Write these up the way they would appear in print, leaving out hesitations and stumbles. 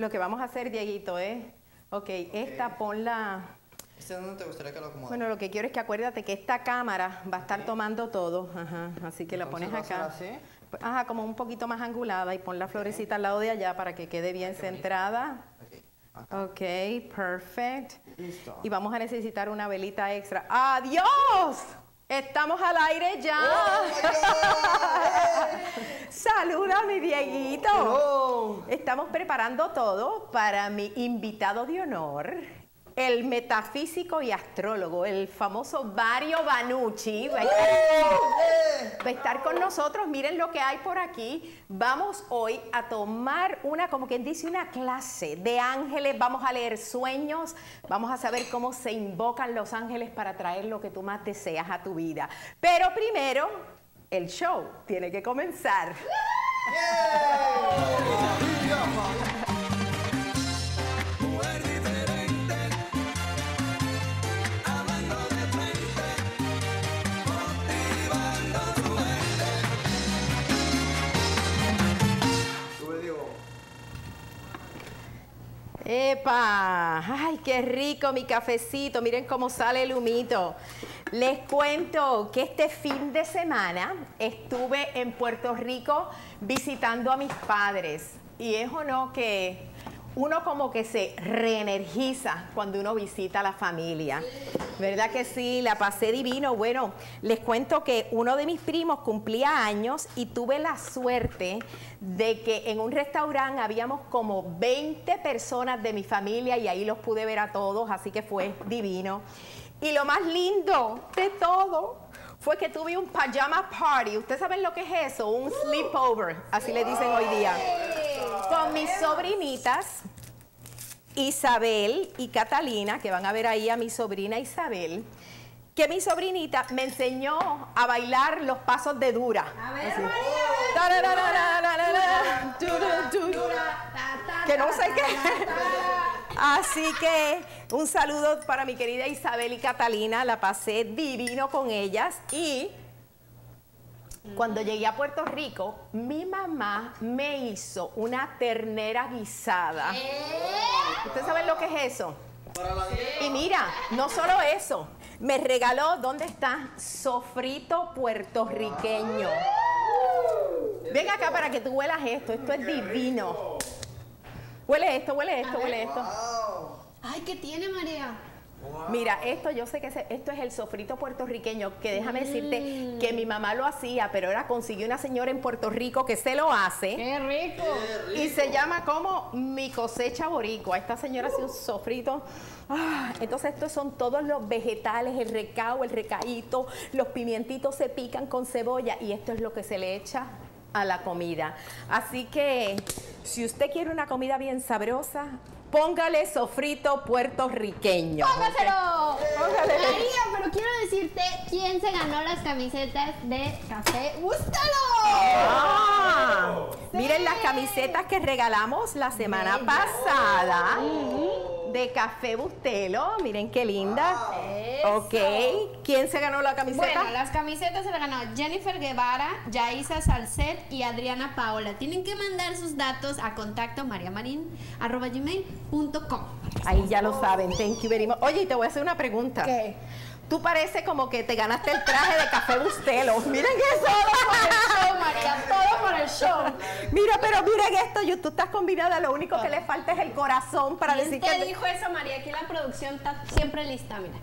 Lo que vamos a hacer, Dieguito, es... Okay, esta ponla... ¿Esta dónde te gustaría que lo acomode? Bueno, lo que quiero es que acuérdate que esta cámara va a estar tomando todo. Ajá, así que la pones acá. ¿Así? Ajá, como un poquito más angulada y pon la florecita al lado de allá para que quede bien centrada. Okay. Ok, perfect. Listo. Y vamos a necesitar una velita extra. ¡Adiós! Estamos al aire ya. Saluda, mi Dieguito. Estamos preparando todo para mi invitado de honor, el metafísico y astrólogo, el famoso Mario Vannucci. Va a estar con nosotros. Miren lo que hay por aquí. Vamos hoy a tomar una, como quien dice, una clase de ángeles. Vamos a leer sueños. Vamos a saber cómo se invocan los ángeles para traer lo que tú más deseas a tu vida. Pero primero, el show tiene que comenzar. ¡Epa! ¡Ay, qué rico mi cafecito! Miren cómo sale el humito. Les cuento que este fin de semana estuve en Puerto Rico visitando a mis padres. Y es o no que uno como que se reenergiza cuando uno visita a la familia. ¿Verdad que sí? La pasé divino. Bueno, les cuento que uno de mis primos cumplía años y tuve la suerte de que en un restaurante habíamos como 20 personas de mi familia y ahí los pude ver a todos, así que fue divino. Y lo más lindo de todo fue que tuve un pajama party. ¿Ustedes saben lo que es eso? Un sleepover, así le dicen hoy día. Con mis sobrinitas, Isabel y Catalina, que van a ver ahí a mi sobrina Isabel, que mi sobrinita me enseñó a bailar los pasos de Dura. A ver, que no sé qué. Así que un saludo para mi querida Isabel y Catalina. La pasé divino con ellas. Y cuando llegué a Puerto Rico, mi mamá me hizo una ternera guisada. ¿Ustedes saben lo que es eso? Y mira, no solo eso. Me regaló, ¿dónde está? Sofrito puertorriqueño. Ven acá para que tú huelas esto. Esto es divino. Huele esto, huele esto, huele esto. Ay, ¿qué tiene, María? Mira, esto yo sé que esto es el sofrito puertorriqueño, que déjame decirte que mi mamá lo hacía, pero ahora consiguió una señora en Puerto Rico que se lo hace. ¡Qué rico! Y se llama como Mi Cosecha Boricua. Esta señora hace un sofrito. Entonces estos son todos los vegetales, el recao, el recaíto, los pimientitos se pican con cebolla y esto es lo que se le echa a la comida. Así que si usted quiere una comida bien sabrosa, póngale sofrito puertorriqueño. ¡Póngaselo! ¡Póngale! María, pero quiero decirte quién se ganó las camisetas de Café Bustelo. ¡Ah! Sí. Miren las camisetas que regalamos la semana pasada de Café Bustelo. Miren qué linda. Ok. ¿Quién se ganó la camiseta? Bueno, las camisetas se las ganó Jennifer Guevara, Yaiza Salcedo y Adriana Paola. Tienen que mandar sus datos a contacto mariamarin@gmail.com. Ahí ya lo saben. Thank you very much. Oye, y te voy a hacer una pregunta. ¿Qué? Tú parece como que te ganaste el traje de Café Bustelo. Miren eso. Todo por el show, María. Todo por el show. Mira, pero miren esto. Tú estás combinada. Lo único que le falta es el corazón para decir que... ¿Quién te dijo eso, María? Aquí la producción está siempre lista, mira.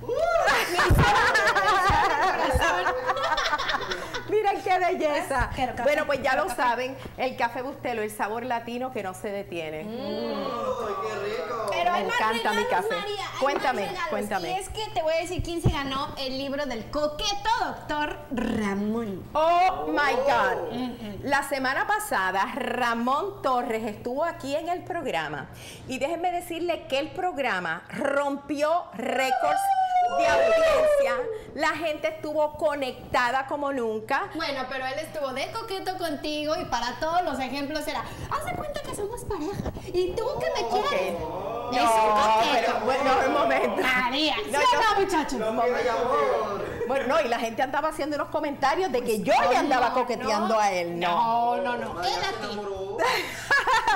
Miren qué belleza. Bueno, pues ya lo saben. El Café Bustelo, el sabor latino que no se detiene. ¡Qué rico! Pero me encanta mi café. María, cuéntame, cuéntame. Y es que te voy a decir quién se ganó el libro del coqueto doctor Ramón. Oh my God. La semana pasada Ramón Torres estuvo aquí en el programa y déjenme decirle que el programa rompió récords de audiencia. La gente estuvo conectada como nunca. Bueno, pero él estuvo de coqueto contigo y para todos los ejemplos era, haz de cuenta que somos pareja y tú que me quieres. Es un coqueto. Bueno, un momento. María, no, muchachos. Bueno, no, y la gente andaba haciendo unos comentarios de que yo le andaba coqueteando a él. No, no, no. Quédate.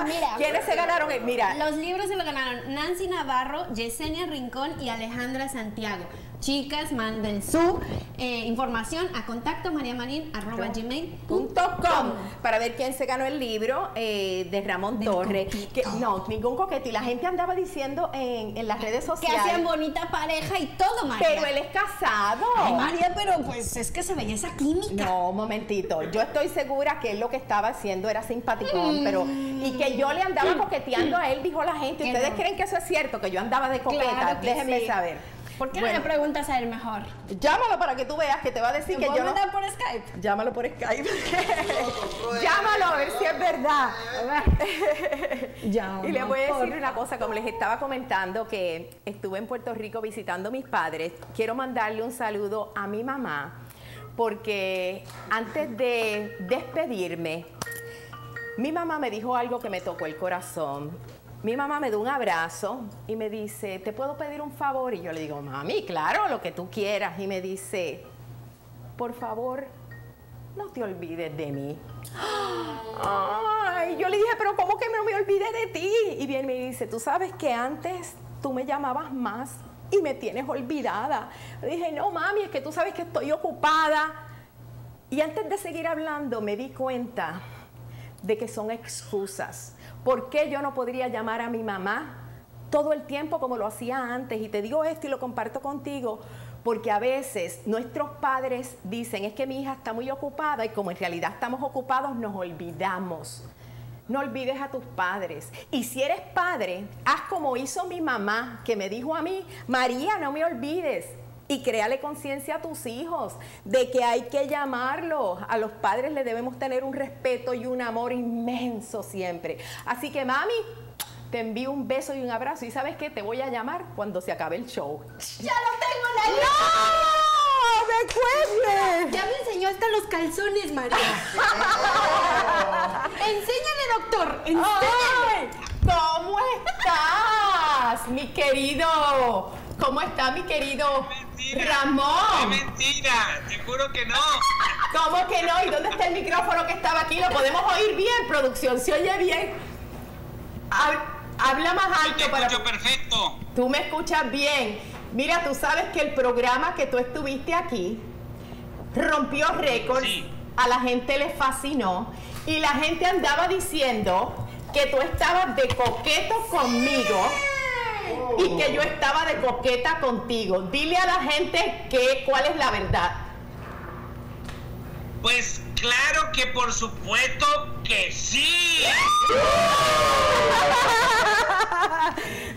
mira, ¿quiénes se ganaron? Mira, los libros se lo ganaron Nancy Navarro, Yesenia Rincón y Alejandra Santiago. Chicas, manden su información a contacto mariamarin@gmail.com para ver quién se ganó el libro de Ramón Torres. Que, no, ningún coquete. Y la gente andaba diciendo en las redes sociales que hacían bonita pareja y todo, María. Pero él es casado. Ay, María, pero pues es que se veía esa química. No, un momentito. Yo estoy segura que él lo que estaba haciendo era simpaticón, pero... Y que yo le andaba coqueteando a él, dijo la gente. ¿Ustedes creen que eso es cierto? Que yo andaba de coqueta. Claro, déjenme saber. ¿Por qué no le preguntas a él mejor? Llámalo para que tú veas que te va a decir que yo no... ¿Llámalo por Skype? Llámalo por Skype. Llámalo a ver si es verdad. Y les voy a decir una cosa, como les estaba comentando, que estuve en Puerto Rico visitando a mis padres. Quiero mandarle un saludo a mi mamá, porque antes de despedirme, mi mamá me dijo algo que me tocó el corazón. Mi mamá me da un abrazo y me dice, ¿te puedo pedir un favor? Y yo le digo, mami, claro, lo que tú quieras. Y me dice, por favor, no te olvides de mí. Ay, yo le dije, pero ¿cómo que no me olvide de ti? Y bien me dice, tú sabes que antes tú me llamabas más y me tienes olvidada. Le dije, no, mami, es que tú sabes que estoy ocupada. Y antes de seguir hablando me di cuenta de que son excusas. ¿Por qué yo no podría llamar a mi mamá todo el tiempo como lo hacía antes? Y te digo esto y lo comparto contigo, porque a veces nuestros padres dicen, es que mi hija está muy ocupada, y como en realidad estamos ocupados, nos olvidamos. No olvides a tus padres. Y si eres padre, haz como hizo mi mamá, que me dijo a mí, María, no me olvides. Y créale conciencia a tus hijos de que hay que llamarlos. A los padres les debemos tener un respeto y un amor inmenso siempre. Así que, mami, te envío un beso y un abrazo. ¿Y sabes qué? Te voy a llamar cuando se acabe el show. ¡Ya lo tengo en la lista! ¡No! ¡Me cuentes! Ya me enseñó hasta los calzones, María. ¡Enséñale, doctor! ¡Enséñale! ¿Cómo estás, mi querido? ¿Cómo está mi querido Ramón? ¡Qué mentira! ¡Te juro que no! ¿Cómo que no? ¿Y dónde está el micrófono que estaba aquí? ¿Lo podemos oír bien, producción? ¿Se oye bien? Habla más alto. Yo te escucho perfecto. Tú me escuchas bien. Mira, tú sabes que el programa que tú estuviste aquí rompió récords. Sí. A la gente le fascinó. Y la gente andaba diciendo que tú estabas de coqueto conmigo. Y que yo estaba de coqueta contigo. Dile a la gente que, cuál es la verdad. Pues claro que por supuesto que sí.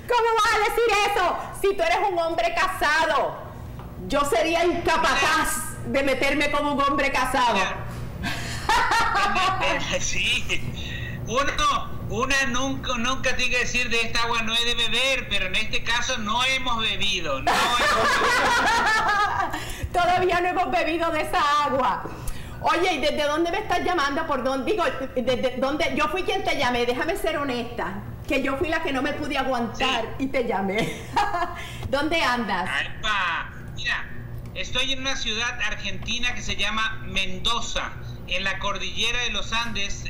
¿Cómo vas a decir eso? Si tú eres un hombre casado, yo sería incapaz de meterme con un hombre casado. Sí. Una nunca tiene que decir de esta agua no he de beber, pero en este caso no hemos bebido. No hemos bebido. Todavía no hemos bebido de esa agua. Oye, ¿y desde dónde me estás llamando? ¿Por dónde? Digo, ¿desde dónde? Yo fui quien te llamé, déjame ser honesta, que yo fui la que no me pude aguantar, sí, y te llamé. ¿Dónde andas? Alpa. Mira, estoy en una ciudad argentina que se llama Mendoza, en la cordillera de los Andes,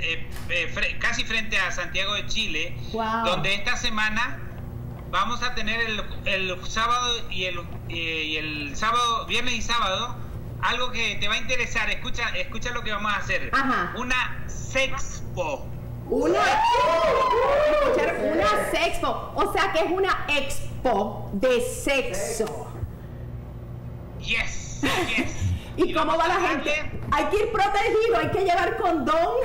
casi frente a Santiago de Chile. Wow. Donde esta semana vamos a tener el sábado y el sábado, viernes y sábado, algo que te va a interesar. Escucha lo que vamos a hacer. Ajá. Una sexpo. Una sexpo, o sea que es una expo de sexo. Yes, yes. ¿Y cómo va la gente? Hay que ir protegido, hay que llevar condón.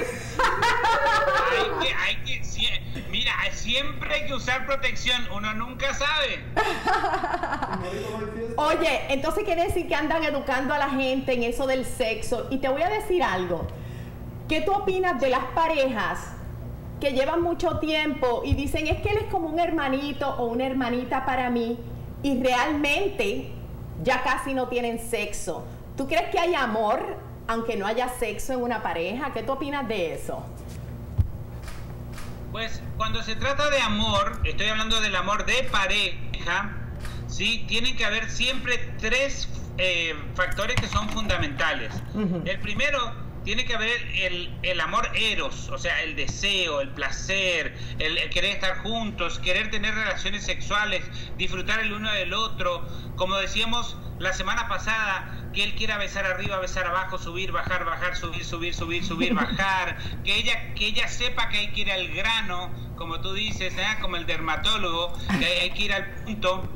Mira, siempre hay que usar protección, uno nunca sabe. Oye, entonces quiere decir que andan educando a la gente en eso del sexo. Y te voy a decir algo. ¿Qué tú opinas de las parejas que llevan mucho tiempo y dicen, es que él es como un hermanito o una hermanita para mí, y realmente ya casi no tienen sexo? ¿Tú crees que hay amor aunque no haya sexo en una pareja? ¿Qué tú opinas de eso? Pues cuando se trata de amor, estoy hablando del amor de pareja, ¿sí? Tienen que haber siempre tres factores que son fundamentales. El primero tiene que haber el amor eros, o sea, el deseo, el placer, el querer estar juntos, querer tener relaciones sexuales, disfrutar el uno del otro. Como decíamos la semana pasada, que él quiera besar arriba, besar abajo, subir, bajar, bajar, subir, subir, subir, subir, bajar. Que ella sepa que hay que ir al grano, como tú dices, ¿eh? Como el dermatólogo, que hay que ir al punto.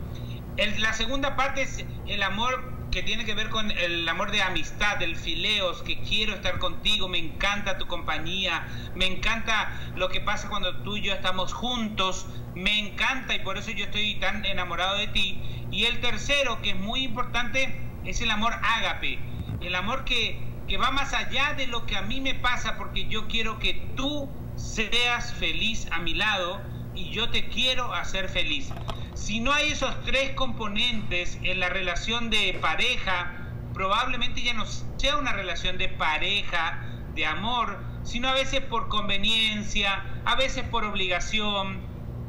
La segunda parte es el amor que tiene que ver con el amor de amistad, del fileos, que quiero estar contigo, me encanta tu compañía, me encanta lo que pasa cuando tú y yo estamos juntos, me encanta y por eso yo estoy tan enamorado de ti. Y el tercero, que es muy importante, es el amor ágape, el amor que va más allá de lo que a mí me pasa, porque yo quiero que tú seas feliz a mi lado y yo te quiero hacer feliz. Si no hay esos tres componentes en la relación de pareja, probablemente ya no sea una relación de pareja, de amor, sino a veces por conveniencia, a veces por obligación,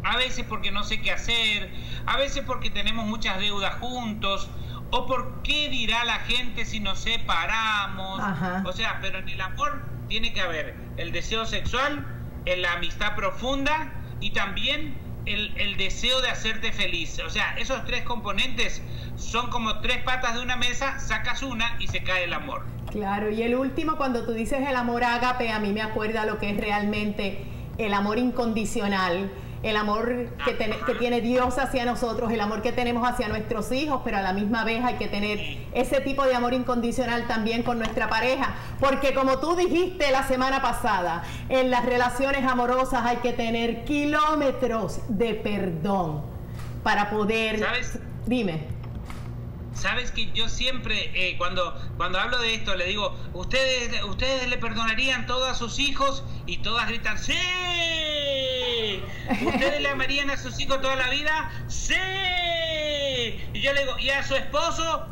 a veces porque no sé qué hacer, a veces porque tenemos muchas deudas juntos, o por qué dirá la gente si nos separamos. Ajá. O sea, pero en el amor tiene que haber el deseo sexual, en la amistad profunda y también el deseo de hacerte feliz. O sea, esos tres componentes son como tres patas de una mesa, sacas una y se cae el amor. Claro, y el último, cuando tú dices el amor ágape, a mí me acuerda lo que es realmente el amor incondicional, el amor que tiene Dios hacia nosotros, el amor que tenemos hacia nuestros hijos, pero a la misma vez hay que tener ese tipo de amor incondicional también con nuestra pareja, porque como tú dijiste la semana pasada, en las relaciones amorosas hay que tener kilómetros de perdón para poder... ¿Sabes? Dime. Sabes que yo siempre, cuando hablo de esto, le digo, ustedes le perdonarían todo a sus hijos, y todas gritan, ¡sí! ¿Ustedes le amarían a sus hijos toda la vida? ¡Sí! Y yo le digo, ¿y a su esposo?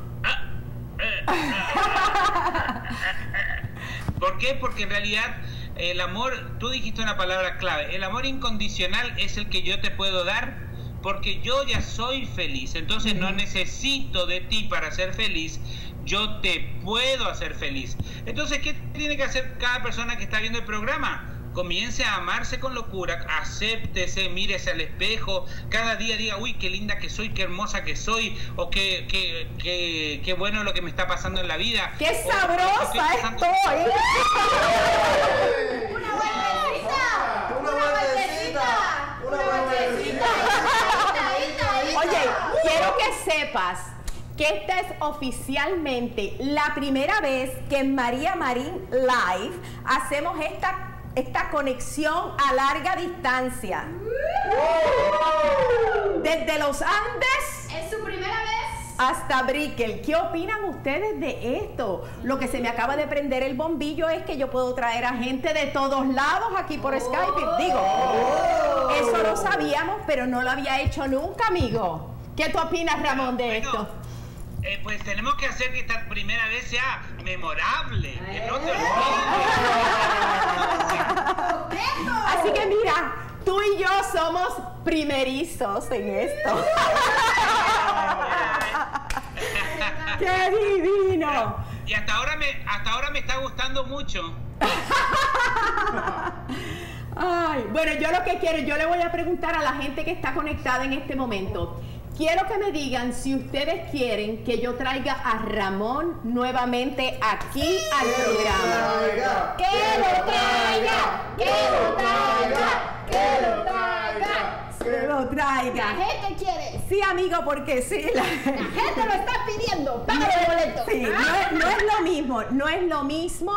¿Por qué? Porque en realidad el amor, tú dijiste una palabra clave, el amor incondicional es el que yo te puedo dar porque yo ya soy feliz, entonces no necesito de ti para ser feliz, yo te puedo hacer feliz. Entonces, ¿qué tiene que hacer cada persona que está viendo el programa? Comience a amarse con locura, acéptese, mírese al espejo, cada día diga, uy, qué linda que soy, qué hermosa que soy, o qué bueno lo que me está pasando en la vida. ¡Qué sabrosa estoy! ¡Una vueltecita! ¡Una vueltecita! ¡Una vueltecita! Oye, quiero que sepas que esta es oficialmente la primera vez que en María Marin Live hacemos esta conexión a larga distancia. Desde los Andes. Es su primera vez. Hasta Brickell. ¿Qué opinan ustedes de esto? Lo que se me acaba de prender el bombillo es que yo puedo traer a gente de todos lados aquí por Skype. Digo, eso lo sabíamos, pero no lo había hecho nunca, amigo. ¿Qué tú opinas, Ramón, de esto? Pues tenemos que hacer que esta primera vez sea memorable. Que no te olvides. Así que mira, tú y yo somos primerizos en esto. ¡Qué divino! Y hasta ahora me está gustando mucho. Ay, bueno, yo lo que quiero, yo le voy a preguntar a la gente que está conectada en este momento. Quiero que me digan si ustedes quieren que yo traiga a Ramón nuevamente aquí al programa. ¡Que lo traiga! ¡Que lo traiga! ¡Que lo traiga! ¡Que lo traiga! La gente quiere. Sí, amigo, porque sí. La gente lo está pidiendo. ¡Paga el boleto! Sí, no es lo mismo.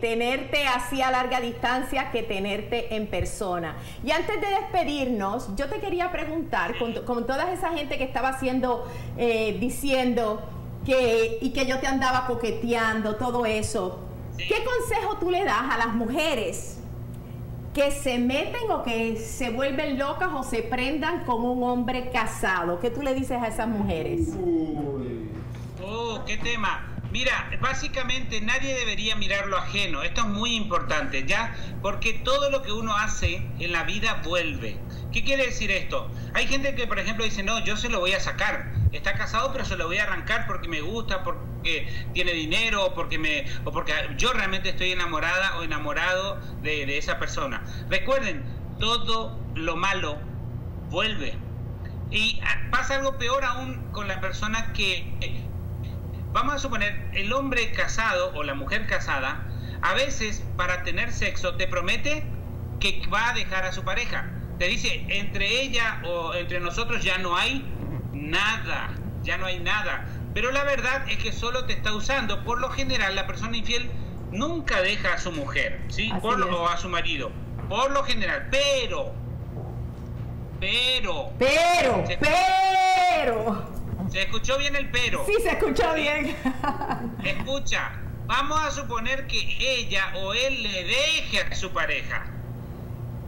Tenerte así a larga distancia que tenerte en persona. Y antes de despedirnos, yo te quería preguntar, con toda esa gente que estaba haciendo, diciendo que yo te andaba coqueteando, todo eso, sí. ¿Qué consejo tú le das a las mujeres que se meten o que se vuelven locas o se prendan con un hombre casado? ¿Qué tú le dices a esas mujeres? ¡Oh, qué tema! Mira, básicamente nadie debería mirar lo ajeno. Esto es muy importante, ¿ya? Porque todo lo que uno hace en la vida vuelve. ¿Qué quiere decir esto? Hay gente que, por ejemplo, dice, no, yo se lo voy a sacar. Está casado, pero se lo voy a arrancar porque me gusta, porque tiene dinero, o porque yo realmente estoy enamorada o enamorado de esa persona. Recuerden, todo lo malo vuelve. Y pasa algo peor aún con la persona que... Vamos a suponer, el hombre casado o la mujer casada, a veces para tener sexo te promete que va a dejar a su pareja. Te dice, entre ella o entre nosotros ya no hay nada, ya no hay nada. Pero la verdad es que solo te está usando. Por lo general, la persona infiel nunca deja a su mujer, ¿sí? O a su marido. Por lo general, pero... ¿Se escuchó bien el pero? Sí, se escuchó bien. Escucha, vamos a suponer que ella o él le deje a su pareja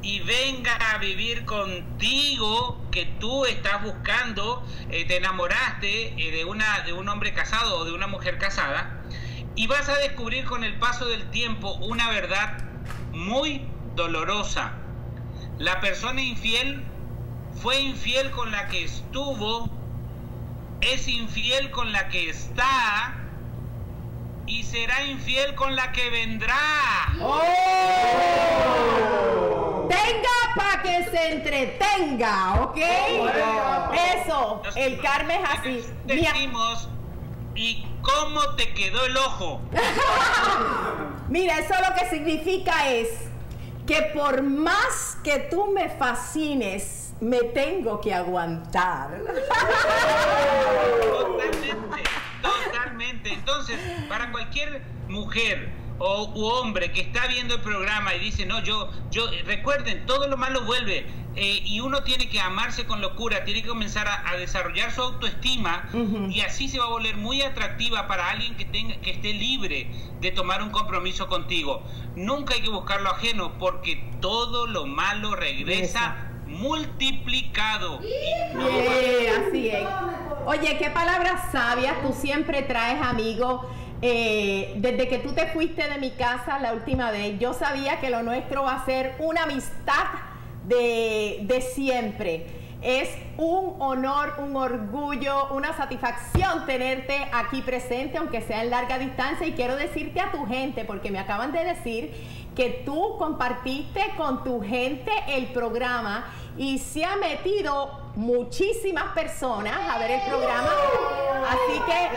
y venga a vivir contigo, que tú estás buscando, te enamoraste de un hombre casado o de una mujer casada, y vas a descubrir con el paso del tiempo una verdad muy dolorosa. La persona infiel fue infiel con la que estuvo, es infiel con la que está y será infiel con la que vendrá. ¡Oh! Tenga para que se entretenga, ¿ok? Oh. Eso, nosotros, el karma es así. Decimos, ¿y cómo te quedó el ojo? Mira, eso lo que significa es que por más que tú me fascines, me tengo que aguantar. Totalmente, totalmente. Entonces, para cualquier mujer u hombre que está viendo el programa y dice, no, recuerden, todo lo malo vuelve. Y uno tiene que amarse con locura, tiene que comenzar a desarrollar su autoestima, y así se va a volver muy atractiva para alguien que esté libre de tomar un compromiso contigo. Nunca hay que buscar lo ajeno, porque todo lo malo regresa. Eso. Multiplicado. Yeah, así es. Oye, qué palabras sabias tú siempre traes, amigo. Desde que tú te fuiste de mi casa la última vez, yo sabía que lo nuestro va a ser una amistad de siempre. Es un honor, un orgullo, una satisfacción tenerte aquí presente, aunque sea en larga distancia. Y quiero decirte a tu gente, porque me acaban de decir que tú compartiste con tu gente el programa y se ha metido muchísimas personas a ver el programa. Así que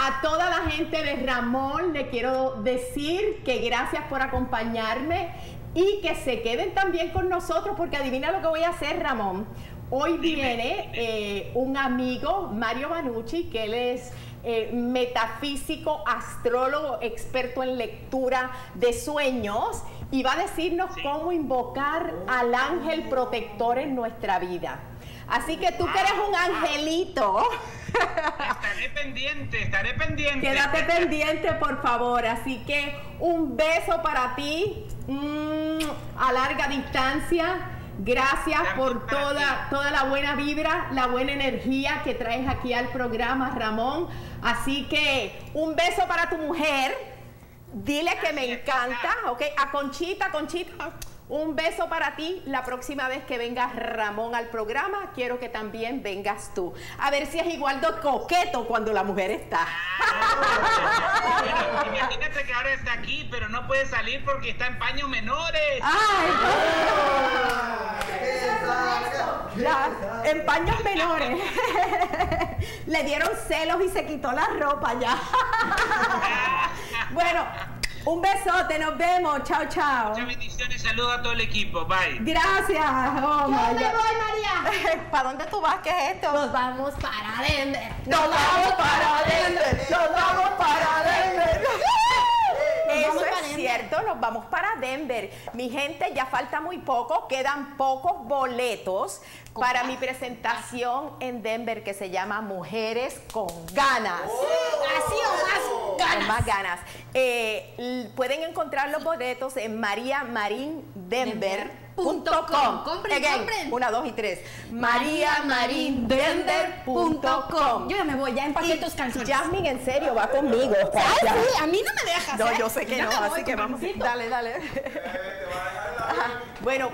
a toda la gente de Ramón le quiero decir que gracias por acompañarme y que se queden también con nosotros, porque adivina lo que voy a hacer, Ramón. Hoy viene un amigo, Mario Vannucci, que él es... metafísico, astrólogo, experto en lectura de sueños, y va a decirnos cómo invocar al ángel protector en nuestra vida. Así que tú que eres un angelito. Estaré pendiente, estaré pendiente. Quédate pendiente, por favor. Así que un beso para ti, a larga distancia. Gracias por toda la buena vibra, la buena energía que traes aquí al programa, Ramón. Así que un beso para tu mujer. Dile que me encanta, ¿ok? A Conchita, Conchita, un beso para ti. La próxima vez que venga Ramón al programa, quiero que también vengas tú. A ver si es igual de coqueto cuando la mujer está. Bueno, imagínate que ahora está aquí, pero no puede salir porque está en paños menores. En paños menores. Le dieron celos y se quitó la ropa ya. Bueno, un besote, nos vemos. Chao, chao. Muchas bendiciones, saludos a todo el equipo. Bye. Gracias. Oh, yo me voy, María. ¿Para dónde tú vas? ¿Qué es esto? Nos vamos para Denver. Nos vamos para Denver. Nos vamos para Denver. Eso es cierto, nos vamos para Denver. Mi gente, ya falta muy poco, quedan pocos boletos para mi presentación en Denver, que se llama Mujeres con Ganas. Así o más ganas. Con más ganas. Pueden encontrar los boletos en Maria Marin Denver. mariamarindenver.com. Compren. 1, 2 y 3. mariamarindenver.com. Yo ya me voy, ya empaqué tus canciones. Jasmine, en serio, va conmigo. Ay, sí, a mí no me dejas. No, yo sé que no, así que vamos. Dale, dale. Bueno,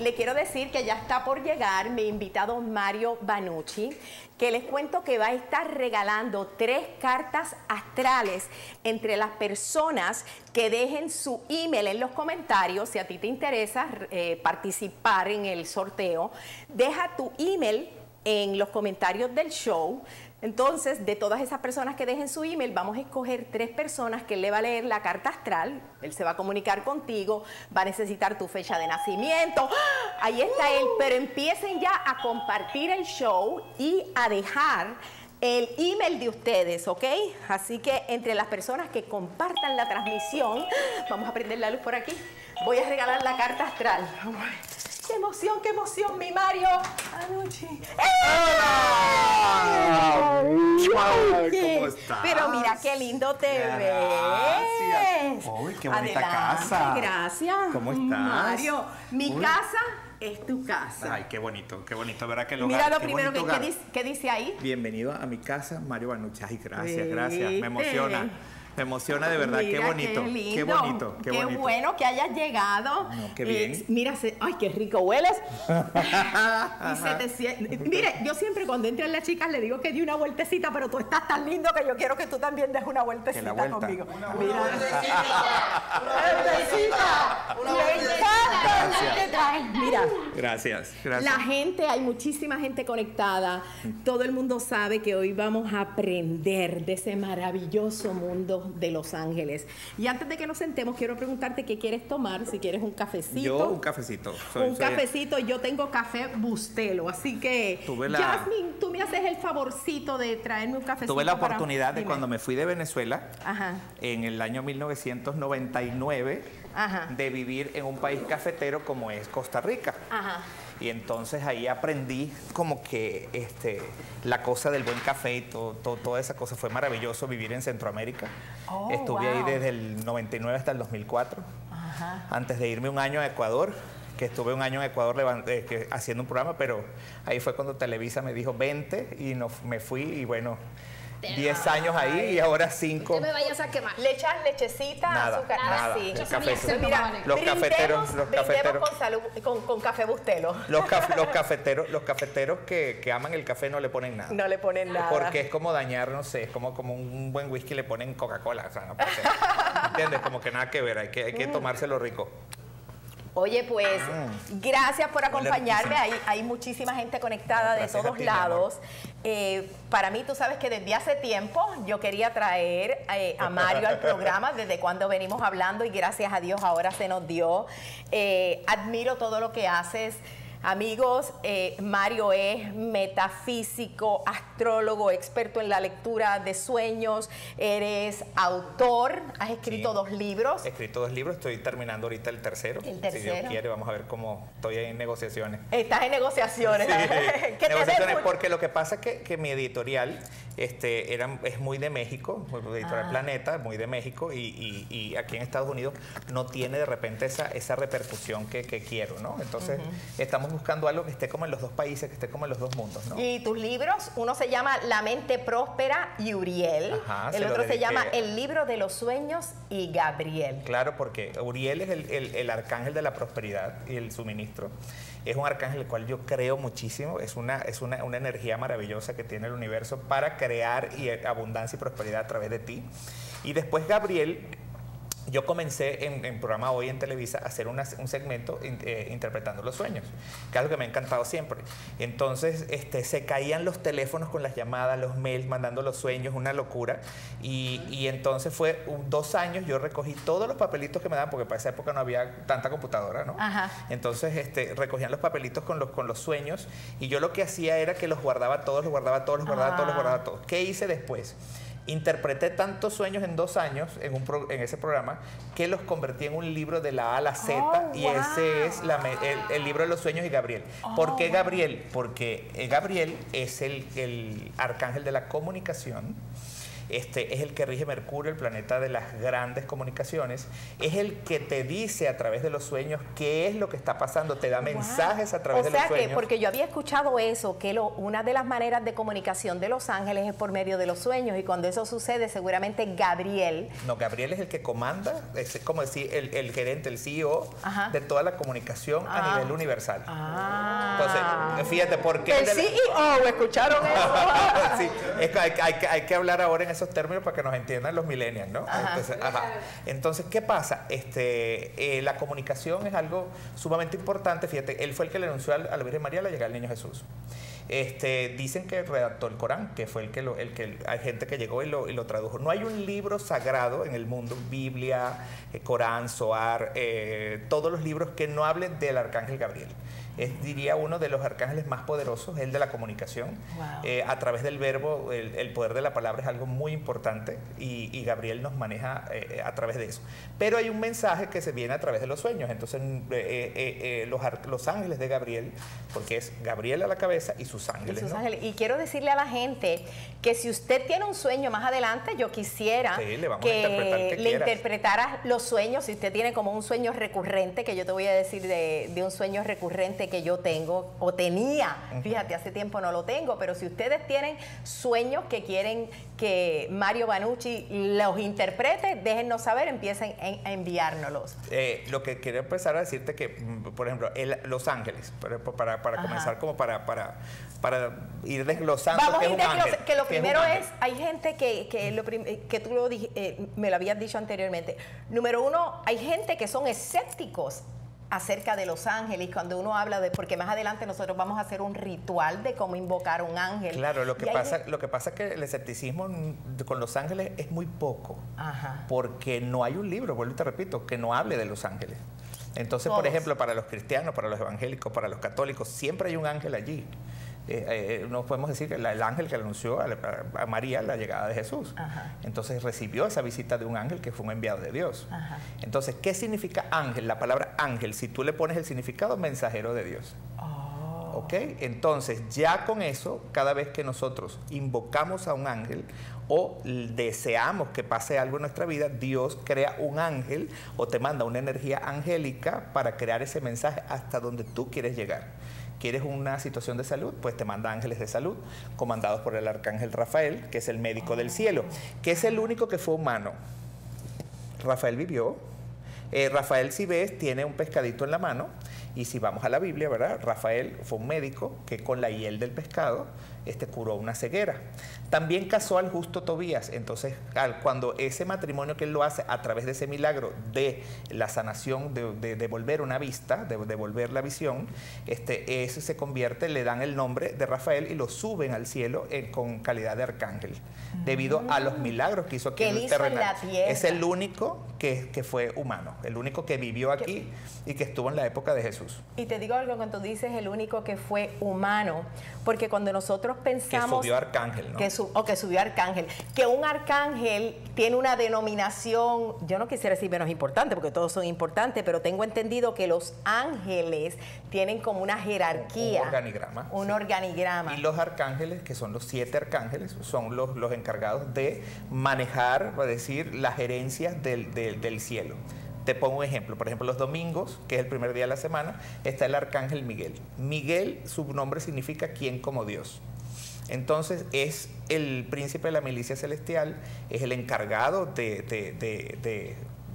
le quiero decir que ya está por llegar mi invitado Mario Vannucci, que les cuento que va a estar regalando 3 cartas astrales entre las personas que dejen su email en los comentarios. Si a ti te interesa participar en el sorteo, deja tu email en los comentarios del show. Entonces, de todas esas personas que dejen su email, vamos a escoger 3 personas que él le va a leer la carta astral. Él se va a comunicar contigo, va a necesitar tu fecha de nacimiento. ¡Ah! Ahí está él, pero empiecen ya a compartir el show y a dejar el email de ustedes, ¿ok? Así que entre las personas que compartan la transmisión, vamos a prender la luz por aquí, voy a regalar la carta astral. ¡Qué emoción, mi Mario Vannucci! ¡Hola! ¿Cómo estás? Pero mira qué lindo te ves. ¡Uy, qué bonita casa! Gracias. ¿Cómo estás? Mario, mi casa es tu casa. Ay, qué bonito, ¿verdad? Que lugar, mira lo primero que ¿qué dice ahí? Bienvenido a mi casa, Mario Vannucci. Ay, gracias, gracias. Me emociona. Me emociona de verdad, mira, qué bonito, qué lindo, qué bonito, qué bonito. Qué bueno que hayas llegado. No, qué bien. Mira, ay, qué rico hueles. Mire, yo siempre cuando entran las chicas le digo que di una vueltecita, pero tú estás tan lindo que yo quiero que tú también des una vueltecita conmigo. Una vueltecita. Una vueltecita. Mira. Gracias, gracias. La gente, hay muchísima gente conectada. Todo el mundo sabe que hoy vamos a aprender de ese maravilloso mundo de Los Ángeles. Y antes de que nos sentemos, quiero preguntarte qué quieres tomar, si quieres un cafecito. Yo un cafecito. Soy cafecito, yo tengo café Bustelo, así que Jasmine, tú me haces el favorcito de traerme un cafecito. Tuve la oportunidad de cuando me fui de Venezuela, en el año 1999, de vivir en un país cafetero como es Costa Rica. Y entonces ahí aprendí como que la cosa del buen café y toda esa cosa. Fue maravilloso vivir en Centroamérica. Oh, estuve ahí desde el 99 hasta el 2004, antes de irme un año a Ecuador, que estuve un año en Ecuador haciendo un programa, pero ahí fue cuando Televisa me dijo 20 y me fui y bueno... 10 años ahí y ahora 5. No me vayas a quemar. Le echas lechecita, azúcar. Nada, mira, los cafeteros con, salud, con café Bustelo. Los cafeteros que aman el café no le ponen nada. No le ponen nada. Porque es como dañar, no sé, es como un buen whisky le ponen Coca-Cola. O sea, no puede ser. ¿Entiendes? Como que nada que ver, hay que tomárselo rico. Oye, pues, gracias por acompañarme. Hay muchísima gente conectada de todos lados. Para mí, tú sabes que desde hace tiempo yo quería traer a Mario al programa, desde cuando venimos hablando, y gracias a Dios ahora se nos dio. Admiro todo lo que haces. Amigos, Mario es metafísico, astrólogo, experto en la lectura de sueños, eres autor, has escrito 2 libros. He escrito 2 libros, estoy terminando ahorita el tercero. Si Dios quiere, vamos a ver cómo estoy en negociaciones. Estás en negociaciones. Sí. ¿Qué negociaciones? Porque lo que pasa es que mi editorial es muy de México, editorial Planeta, muy de México, y aquí en Estados Unidos no tiene de repente esa repercusión que quiero, ¿no? Entonces, estamos buscando algo que esté como en los 2 países, que esté como en los 2 mundos, ¿no? Y tus libros, uno se llama La mente próspera y Uriel, el otro se llama El Libro de los Sueños y Gabriel. Claro, porque Uriel es el arcángel de la prosperidad y el suministro. Es un arcángel el cual yo creo muchísimo, es una energía maravillosa que tiene el universo para crear abundancia y prosperidad a través de ti. Y después Gabriel... Yo comencé en programa hoy en Televisa a hacer un segmento interpretando los sueños, que es algo que me ha encantado siempre. Entonces se caían los teléfonos con las llamadas, los mails, mandando los sueños, una locura. Y entonces fue 2 años, yo recogí todos los papelitos que me daban, porque para esa época no había tanta computadora, ¿no? Entonces recogían los papelitos con los sueños y yo lo que hacía era que los guardaba todos, los guardaba todos, los guardaba todos, los guardaba todos. ¿Qué hice después? Interpreté tantos sueños en 2 años en ese programa que los convertí en un libro de la A a la Z. Y ese es el Libro de los Sueños y Gabriel. ¿Por qué Gabriel? Porque Gabriel es el arcángel de la comunicación. es el que rige Mercurio, el planeta de las grandes comunicaciones, es el que te dice a través de los sueños qué es lo que está pasando, te da mensajes a través de los sueños. O sea que, porque yo había escuchado eso, que una de las maneras de comunicación de los ángeles es por medio de los sueños, y cuando eso sucede, seguramente Gabriel... No, Gabriel es el que comanda, es como decir, el gerente, el CEO, ajá, de toda la comunicación a nivel universal. Entonces, fíjate, porque... El CEO, ¿escucharon eso? Sí, es que hay que hablar ahora en esos términos para que nos entiendan los millennials, ¿no? Ajá. Entonces, entonces, ¿qué pasa? La comunicación es algo sumamente importante. Fíjate, él fue el que le anunció a la Virgen María la llegada del niño Jesús. Dicen que redactó el Corán, que fue hay gente que llegó y lo tradujo. No hay un libro sagrado en el mundo, Biblia, Corán, Zohar, todos los libros que no hablen del arcángel Gabriel. Es, diría, uno de los arcángeles más poderosos, el de la comunicación. Wow. A través del verbo, el poder de la palabra es algo muy importante, y Gabriel nos maneja a través de eso. Pero hay un mensaje que se viene a través de los sueños. Entonces, los ángeles de Gabriel, porque es Gabriel a la cabeza y sus ángeles. Y quiero decirle a la gente que si usted tiene un sueño más adelante, yo quisiera que le interpretaras los sueños. Si usted tiene como un sueño recurrente, que yo te voy a decir de un sueño recurrente que yo tengo o tenía, fíjate, hace tiempo no lo tengo, pero si ustedes tienen sueños que quieren que Mario Vannucci los interprete, déjennos saber, empiecen a enviárnoslos. Lo que quiero empezar a decirte que, por ejemplo, los ángeles, para comenzar, como para ir desglosando. Vamos a ir desglosando, que lo primero es, hay gente que tú lo me lo habías dicho anteriormente. Número uno, hay gente que son escépticos acerca de los ángeles, cuando uno habla de, porque más adelante nosotros vamos a hacer un ritual de cómo invocar un ángel. Claro, lo que pasa es que el escepticismo con los ángeles es muy poco, porque no hay un libro, vuelvo y te repito, que no hable de los ángeles. Entonces, por ejemplo, para los cristianos, para los evangélicos, para los católicos, siempre hay un ángel allí. No podemos decir que el ángel que anunció a María la llegada de Jesús. Entonces recibió esa visita de un ángel que fue un enviado de Dios. Entonces, ¿qué significa ángel? La palabra ángel, si tú le pones el significado, mensajero de Dios. ¿Ok? Entonces, ya con eso, cada vez que nosotros invocamos a un ángel o deseamos que pase algo en nuestra vida, Dios crea un ángel o te manda una energía angélica para crear ese mensaje hasta donde tú quieres llegar. ¿Quieres una situación de salud? Pues te manda ángeles de salud, comandados por el arcángel Rafael, que es el médico del cielo, que es el único que fue humano. Rafael vivió. Rafael, si ves, tiene un pescadito en la mano. Y si vamos a la Biblia, ¿verdad? Rafael fue un médico que con la hiel del pescado curó una ceguera. También casó al justo Tobías. Entonces, cuando ese matrimonio que él lo hace a través de ese milagro de la sanación, de devolver una vista, de devolver la visión, eso se convierte, le dan el nombre de Rafael y lo suben al cielo con calidad de arcángel, debido a los milagros que hizo aquí en el terrenal. Es el único que fue humano, el único que vivió aquí y que estuvo en la época de Jesús. Y te digo algo cuando dices el único que fue humano, porque cuando nosotros pensamos... Que subió arcángel, ¿no? Que subió arcángel. Que un arcángel tiene una denominación, yo no quisiera decir menos importante, porque todos son importantes, pero tengo entendido que los ángeles tienen como una jerarquía. Un organigrama. Un organigrama. Y los arcángeles, que son los 7 arcángeles, son los encargados de manejar, va a decir, las gerencias del cielo. Te pongo un ejemplo. Por ejemplo, los domingos, que es el primer día de la semana, está el arcángel Miguel. Miguel, su nombre significa quien como Dios. Entonces, es el príncipe de la milicia celestial, es el encargado de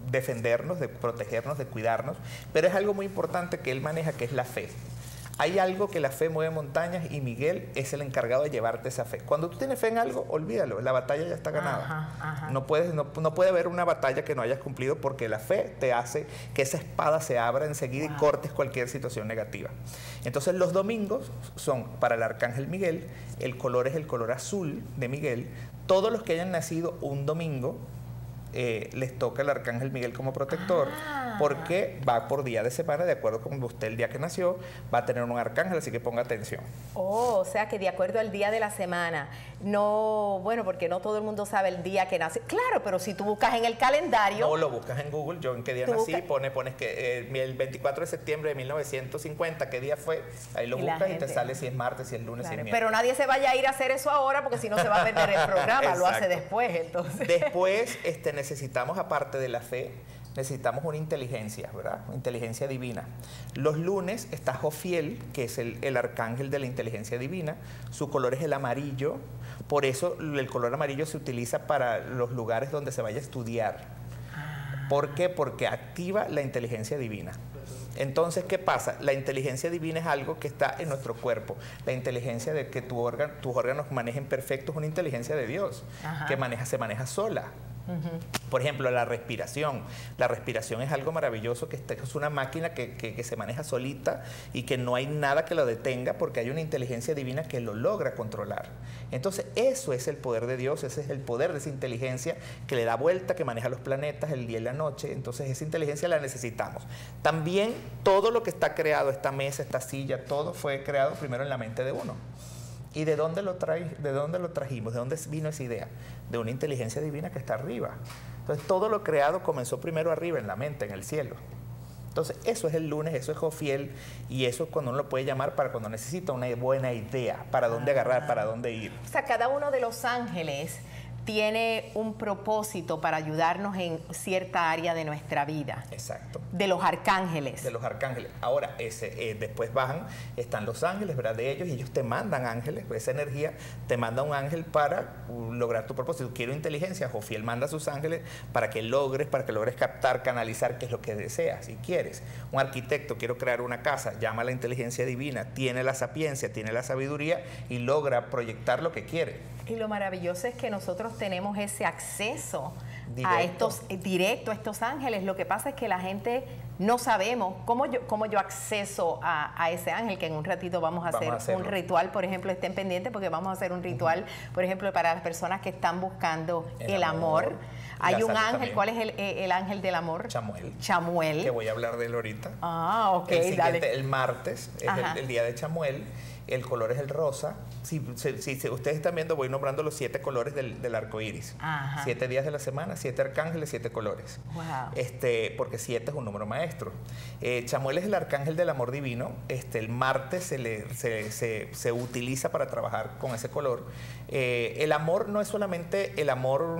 defendernos, de protegernos, de cuidarnos. Pero es algo muy importante que él maneja, que es la fe. Hay algo que la fe mueve montañas y Miguel es el encargado de llevarte esa fe. Cuando tú tienes fe en algo, olvídalo, la batalla ya está ganada. No puede haber una batalla que no hayas cumplido, porque la fe te hace que esa espada se abra enseguida y cortes cualquier situación negativa. Entonces, los domingos son para el arcángel Miguel, el color es el color azul de Miguel. Todos los que hayan nacido un domingo les toca el Arcángel Miguel como protector, porque va por día de semana, de acuerdo con usted el día que nació, va a tener un arcángel, así que ponga atención. Oh, o sea que de acuerdo al día de la semana. No, bueno, porque no todo el mundo sabe el día que nace. Claro, pero si tú buscas en el calendario... O lo buscas en Google, yo en qué día nací, pones que el 24 de septiembre de 1950, qué día fue, ahí lo buscas y te sale si es martes, si es lunes, si es miércoles. Pero nadie se vaya a ir a hacer eso ahora, porque si no se va a perder el programa, lo hace después, entonces. Después necesitamos, aparte de la fe, necesitamos una inteligencia, ¿verdad? Inteligencia divina. Los lunes está Jofiel, que es el arcángel de la inteligencia divina. Su color es el amarillo. Por eso el color amarillo se utiliza para los lugares donde se vaya a estudiar. ¿Por qué? Porque activa la inteligencia divina. Entonces, ¿qué pasa? La inteligencia divina es algo que está en nuestro cuerpo. La inteligencia de que tus órganos manejen perfecto es una inteligencia de Dios, que se maneja sola. Por ejemplo, la respiración. La respiración es algo maravilloso, que es una máquina que se maneja solita y que no hay nada que lo detenga, porque hay una inteligencia divina que lo logra controlar. Entonces, eso es el poder de Dios, ese es el poder de esa inteligencia que le da vuelta, que maneja los planetas, el día y la noche. Entonces, esa inteligencia la necesitamos. También todo lo que está creado, esta mesa, esta silla, todo fue creado primero en la mente de uno. ¿Y de dónde lo trajimos? ¿De dónde vino esa idea? De una inteligencia divina que está arriba. Entonces, todo lo creado comenzó primero arriba, en la mente, en el cielo. Entonces, eso es el lunes, eso es Jofiel, y eso es cuando uno lo puede llamar para cuando necesita una buena idea, para dónde agarrar, para dónde ir. O sea, cada uno de los ángeles tiene un propósito para ayudarnos en cierta área de nuestra vida. Exacto. De los arcángeles. De los arcángeles. Ahora, después bajan, están los ángeles, ¿verdad? De ellos, y ellos te mandan ángeles, esa energía te manda un ángel para lograr tu propósito. Quiero inteligencia, Jofiel manda a sus ángeles para que logres captar, canalizar qué es lo que deseas y quieres. Un arquitecto, quiero crear una casa, llama a la inteligencia divina, tiene la sapiencia, tiene la sabiduría y logra proyectar lo que quiere. Y lo maravilloso es que nosotros tenemos ese acceso directo a estos ángeles. Lo que pasa es que la gente no sabemos cómo yo acceso a ese ángel, que en un ratito vamos a hacer un ritual, por ejemplo. Estén pendientes porque vamos a hacer un ritual, por ejemplo, para las personas que están buscando el amor. Hay un ángel también. ¿Cuál es el ángel del amor? Chamuel. Chamuel. Que voy a hablar de él ahorita. Ah, ok, el martes es el día de Chamuel. El color es el rosa. Si ustedes están viendo, voy nombrando los 7 colores del arco iris. 7 días de la semana, 7 arcángeles, 7 colores. Wow. Porque 7 es un número maestro. Chamuel es el arcángel del amor divino. El martes se utiliza para trabajar con ese color. El amor no es solamente el amor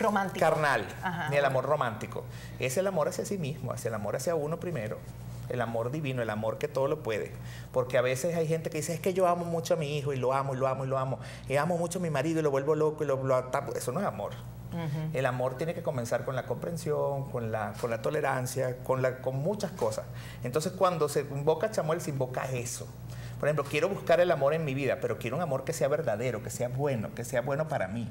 romántico, carnal, ni el amor romántico. Es el amor hacia sí mismo, hacia el amor hacia uno primero. El amor divino, el amor que todo lo puede. Porque a veces hay gente que dice, es que yo amo mucho a mi hijo y lo amo, y lo amo, y lo amo. Y amo mucho a mi marido y lo vuelvo loco y lo ataco. Eso no es amor. El amor tiene que comenzar con la comprensión, con la tolerancia, con muchas cosas. Entonces, cuando se invoca a Chamuel, se invoca eso. Por ejemplo, quiero buscar el amor en mi vida, pero quiero un amor que sea verdadero, que sea bueno para mí.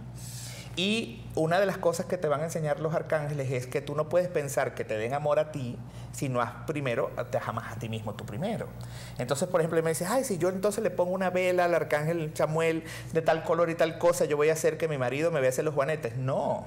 Y una de las cosas que te van a enseñar los arcángeles es que tú no puedes pensar que te den amor a ti si no te amas a ti mismo tú primero. Entonces, por ejemplo, me dices, ay, si yo entonces le pongo una vela al arcángel Chamuel de tal color y tal cosa, yo voy a hacer que mi marido me vea hacer los juanetes. No.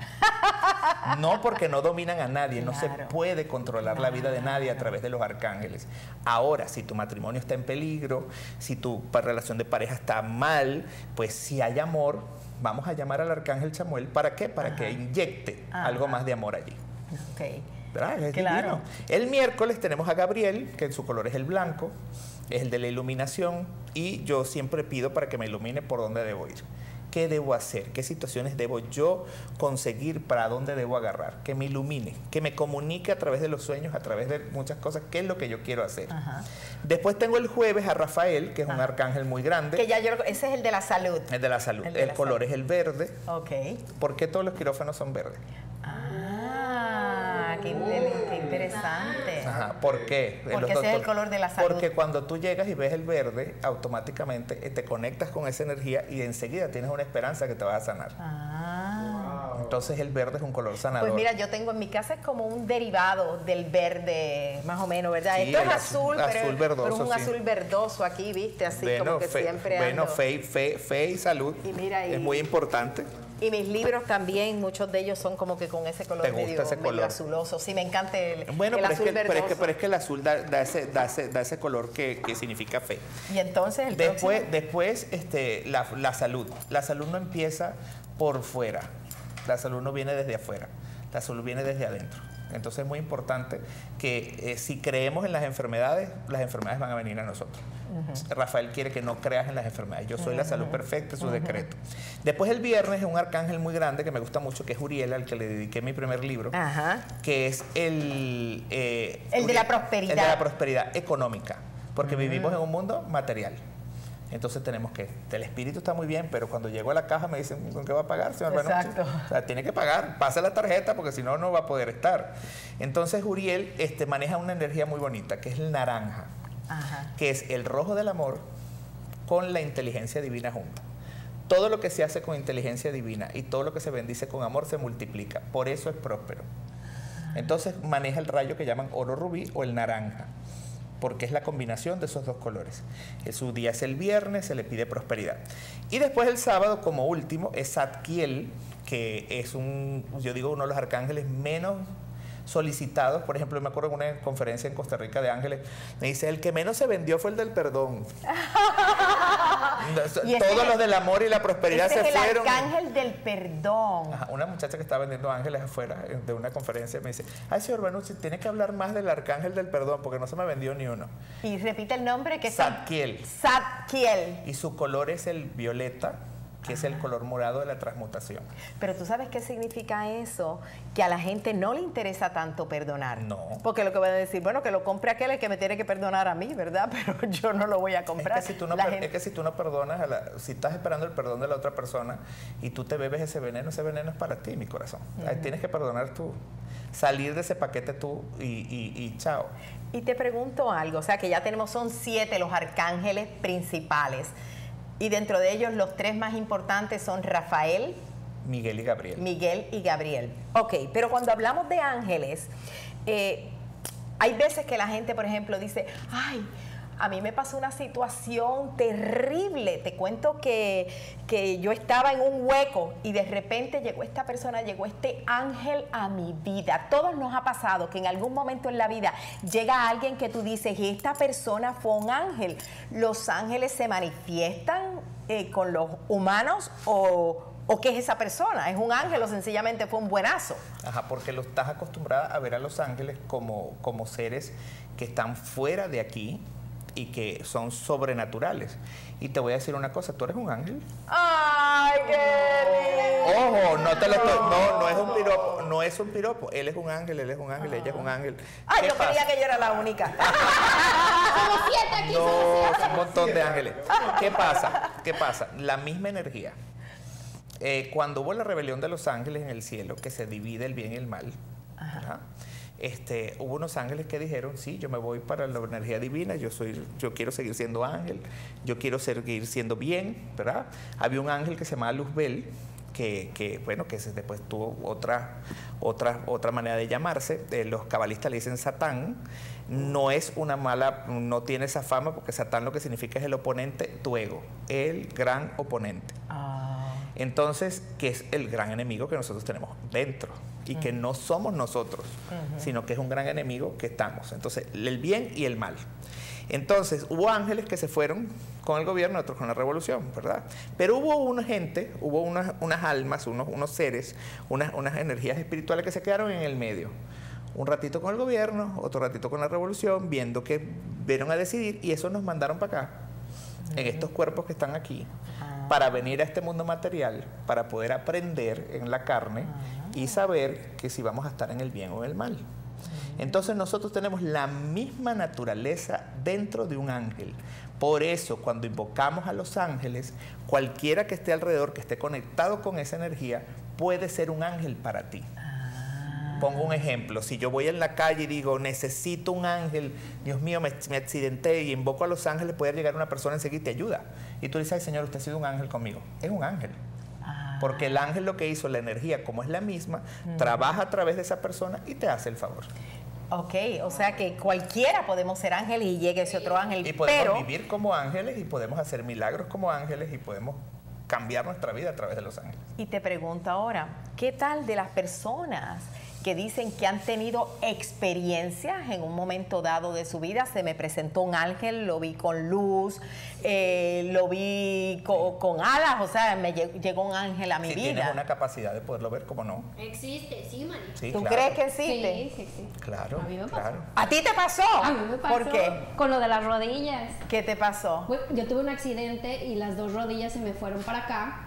No, porque no dominan a nadie. Claro. No se puede controlar la vida de nadie a través de los arcángeles. Ahora, si tu matrimonio está en peligro, si tu relación de pareja está mal, pues si hay amor, vamos a llamar al arcángel Chamuel. ¿Para qué? Para que inyecte algo más de amor allí. Okay. ¿Verdad? Es divino. El miércoles tenemos a Gabriel, que en su color es el blanco, es el de la iluminación, y yo siempre pido para que me ilumine por dónde debo ir. ¿Qué debo hacer? ¿Qué situaciones debo yo conseguir? ¿Para dónde debo agarrar? Que me ilumine, que me comunique a través de los sueños, a través de muchas cosas, qué es lo que yo quiero hacer. Después tengo el jueves a Rafael, que es un arcángel muy grande. Ese es el de la salud. El de la salud. El color es el verde. Ok. ¿Por qué todos los quirófanos son verdes? Qué interesante. ¿Por qué? Porque ese es el color de la salud. Porque cuando tú llegas y ves el verde, automáticamente te conectas con esa energía y enseguida tienes una esperanza que te vas a sanar. Entonces el verde es un color sanador. Pues mira, yo tengo en mi casa, es como un derivado del verde, más o menos, ¿verdad? Sí, esto es azul verdoso aquí, ¿viste? Así bueno, como que siempre ando. Bueno, fe y salud. Y mira ahí. Es muy importante. Y mis libros también, muchos de ellos son como que con ese color, medio azuloso. Sí, me encanta el azul verdoso. Pero es que el azul da ese color que significa fe. Y entonces el después, la salud. La salud no empieza por fuera. La salud no viene desde afuera. La salud viene desde adentro. Entonces es muy importante que si creemos en las enfermedades van a venir a nosotros. Rafael quiere que no creas en las enfermedades. Yo soy la salud perfecta, su decreto. Después el viernes es un arcángel muy grande que me gusta mucho, que es Uriel, al que le dediqué mi primer libro, que es el de la prosperidad. El de la prosperidad económica, porque vivimos en un mundo material. Entonces tenemos que, el espíritu está muy bien, pero cuando llego a la caja me dicen, ¿con qué va a pagar, señor Vannucci? Exacto. O sea, tiene que pagar, pasa la tarjeta porque si no, no va a poder estar. Entonces Uriel maneja una energía muy bonita, que es el naranja, que es el rojo del amor con la inteligencia divina junta. Todo lo que se hace con inteligencia divina y todo lo que se bendice con amor se multiplica, por eso es próspero. Entonces maneja el rayo que llaman oro rubí o el naranja, porque es la combinación de esos dos colores. Su día es el viernes, se le pide prosperidad. Y después el sábado, como último, es Zadkiel, que es uno de los arcángeles menos solicitados. Por ejemplo, me acuerdo en una conferencia en Costa Rica de ángeles, me dice, el que menos se vendió fue el del perdón. Todos los del amor y la prosperidad se fueron. El arcángel del perdón. Ajá, una muchacha que estaba vendiendo ángeles afuera de una conferencia me dice, ay, señor Vannucci, tiene que hablar más del arcángel del perdón porque no se me vendió ni uno. Y repite el nombre, que es Zadkiel. Zadkiel. Y su color es el violeta, que es el color morado de la transmutación. Pero tú sabes qué significa eso, que a la gente no le interesa tanto perdonar. No. Porque lo que van a decir, bueno, que lo compre aquel, el que me tiene que perdonar a mí, ¿verdad? Pero yo no lo voy a comprar. Es que si tú no, perdonas, si estás esperando el perdón de la otra persona y tú te bebes ese veneno es para ti, mi corazón. Ahí tienes que perdonar tú, salir de ese paquete tú y chao. Y te pregunto algo, o sea que ya tenemos, son 7 los arcángeles principales. Y dentro de ellos los 3 más importantes son Rafael, Miguel y Gabriel. Miguel y Gabriel. Ok, pero cuando hablamos de ángeles, hay veces que la gente, por ejemplo, dice, ay, a mí me pasó una situación terrible. Te cuento que yo estaba en un hueco y de repente llegó esta persona, llegó este ángel a mi vida. Todos nos ha pasado que en algún momento en la vida llega alguien que tú dices, y esta persona fue un ángel. ¿Los ángeles se manifiestan con los humanos o qué es esa persona? ¿Es un ángel o sencillamente fue un buenazo? Ajá, porque lo estás acostumbrada a ver a los ángeles como seres que están fuera de aquí, y que son sobrenaturales. Y te voy a decir una cosa, tú eres un ángel. ¡Ay, qué lindo! Ojo, no te lo estoy... No, no es un piropo, no es un piropo. Él es un ángel, él es un ángel, ella es un ángel. ¡Ay, yo creía que yo era la única! Somos 7 aquí, no, somos 7. Un montón de ángeles. ¿Qué pasa? ¿Qué pasa? La misma energía. Cuando hubo la rebelión de los ángeles en el cielo, que se divide el bien y el mal, hubo unos ángeles que dijeron, sí, yo me voy para la energía divina, yo quiero seguir siendo ángel, yo quiero seguir siendo bien, ¿verdad? Había un ángel que se llamaba Luzbel, que después tuvo otra manera de llamarse. Los cabalistas le dicen Satán. No es una mala, no tiene esa fama, porque Satán lo que significa es el oponente, tu ego, el gran oponente. Entonces, que es el gran enemigo que nosotros tenemos dentro y que no somos nosotros, sino que es un gran enemigo que estamos. Entonces, el bien y el mal. Entonces, hubo ángeles que se fueron con el gobierno, otros con la revolución, ¿verdad? Pero hubo una gente, hubo unas almas, unos seres, unas energías espirituales que se quedaron en el medio. Un ratito con el gobierno, otro ratito con la revolución, viendo que vieron a decidir y eso nos mandaron para acá, en estos cuerpos que están aquí, para venir a este mundo material, para poder aprender en la carne y saber que si vamos a estar en el bien o en el mal. Entonces nosotros tenemos la misma naturaleza dentro de un ángel. Por eso cuando invocamos a los ángeles, cualquiera que esté alrededor, que esté conectado con esa energía, puede ser un ángel para ti. Pongo un ejemplo, si yo voy en la calle y digo, necesito un ángel, Dios mío, me accidenté y invoco a los ángeles, puede llegar una persona enseguida y te ayuda. Y tú dices, ay, señor, usted ha sido un ángel conmigo. Es un ángel. Porque el ángel lo que hizo, la energía, como es la misma, trabaja a través de esa persona y te hace el favor. Ok, o sea que cualquiera podemos ser ángeles y llegue ese otro ángel. Y podemos vivir como ángeles y podemos hacer milagros como ángeles y podemos cambiar nuestra vida a través de los ángeles. Y te pregunto ahora, ¿qué tal de las personas que dicen que han tenido experiencias en un momento dado de su vida? Se me presentó un ángel, lo vi con luz, lo vi con alas, o sea, me llegó un ángel a mi vida. Tienes una capacidad de poderlo ver, ¿cómo no? Existe, sí, María. Sí, ¿tú crees que existe? Sí, sí, sí. Claro, a mí me pasó. Claro. ¿A ti te pasó? A mí me pasó. ¿Por qué? Con lo de las rodillas. ¿Qué te pasó? Bueno, yo tuve un accidente y las dos rodillas se me fueron para acá.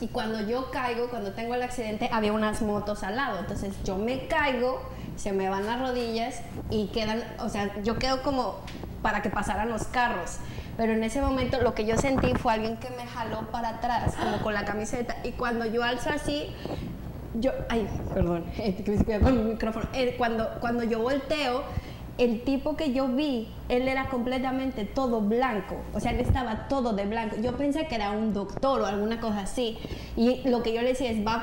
Y cuando yo caigo, cuando tengo el accidente, había unas motos al lado. Entonces yo me caigo, se me van las rodillas y quedan, o sea, yo quedo como para que pasaran los carros. Pero en ese momento lo que yo sentí fue alguien que me jaló para atrás, como con la camiseta. Y cuando yo alzo así, yo, ay, perdón, cuidado con el micrófono. Cuando yo volteo, el tipo que yo vi, él era completamente todo blanco, o sea, él estaba todo de blanco. Yo pensé que era un doctor o alguna cosa así. Y lo que yo le decía es, va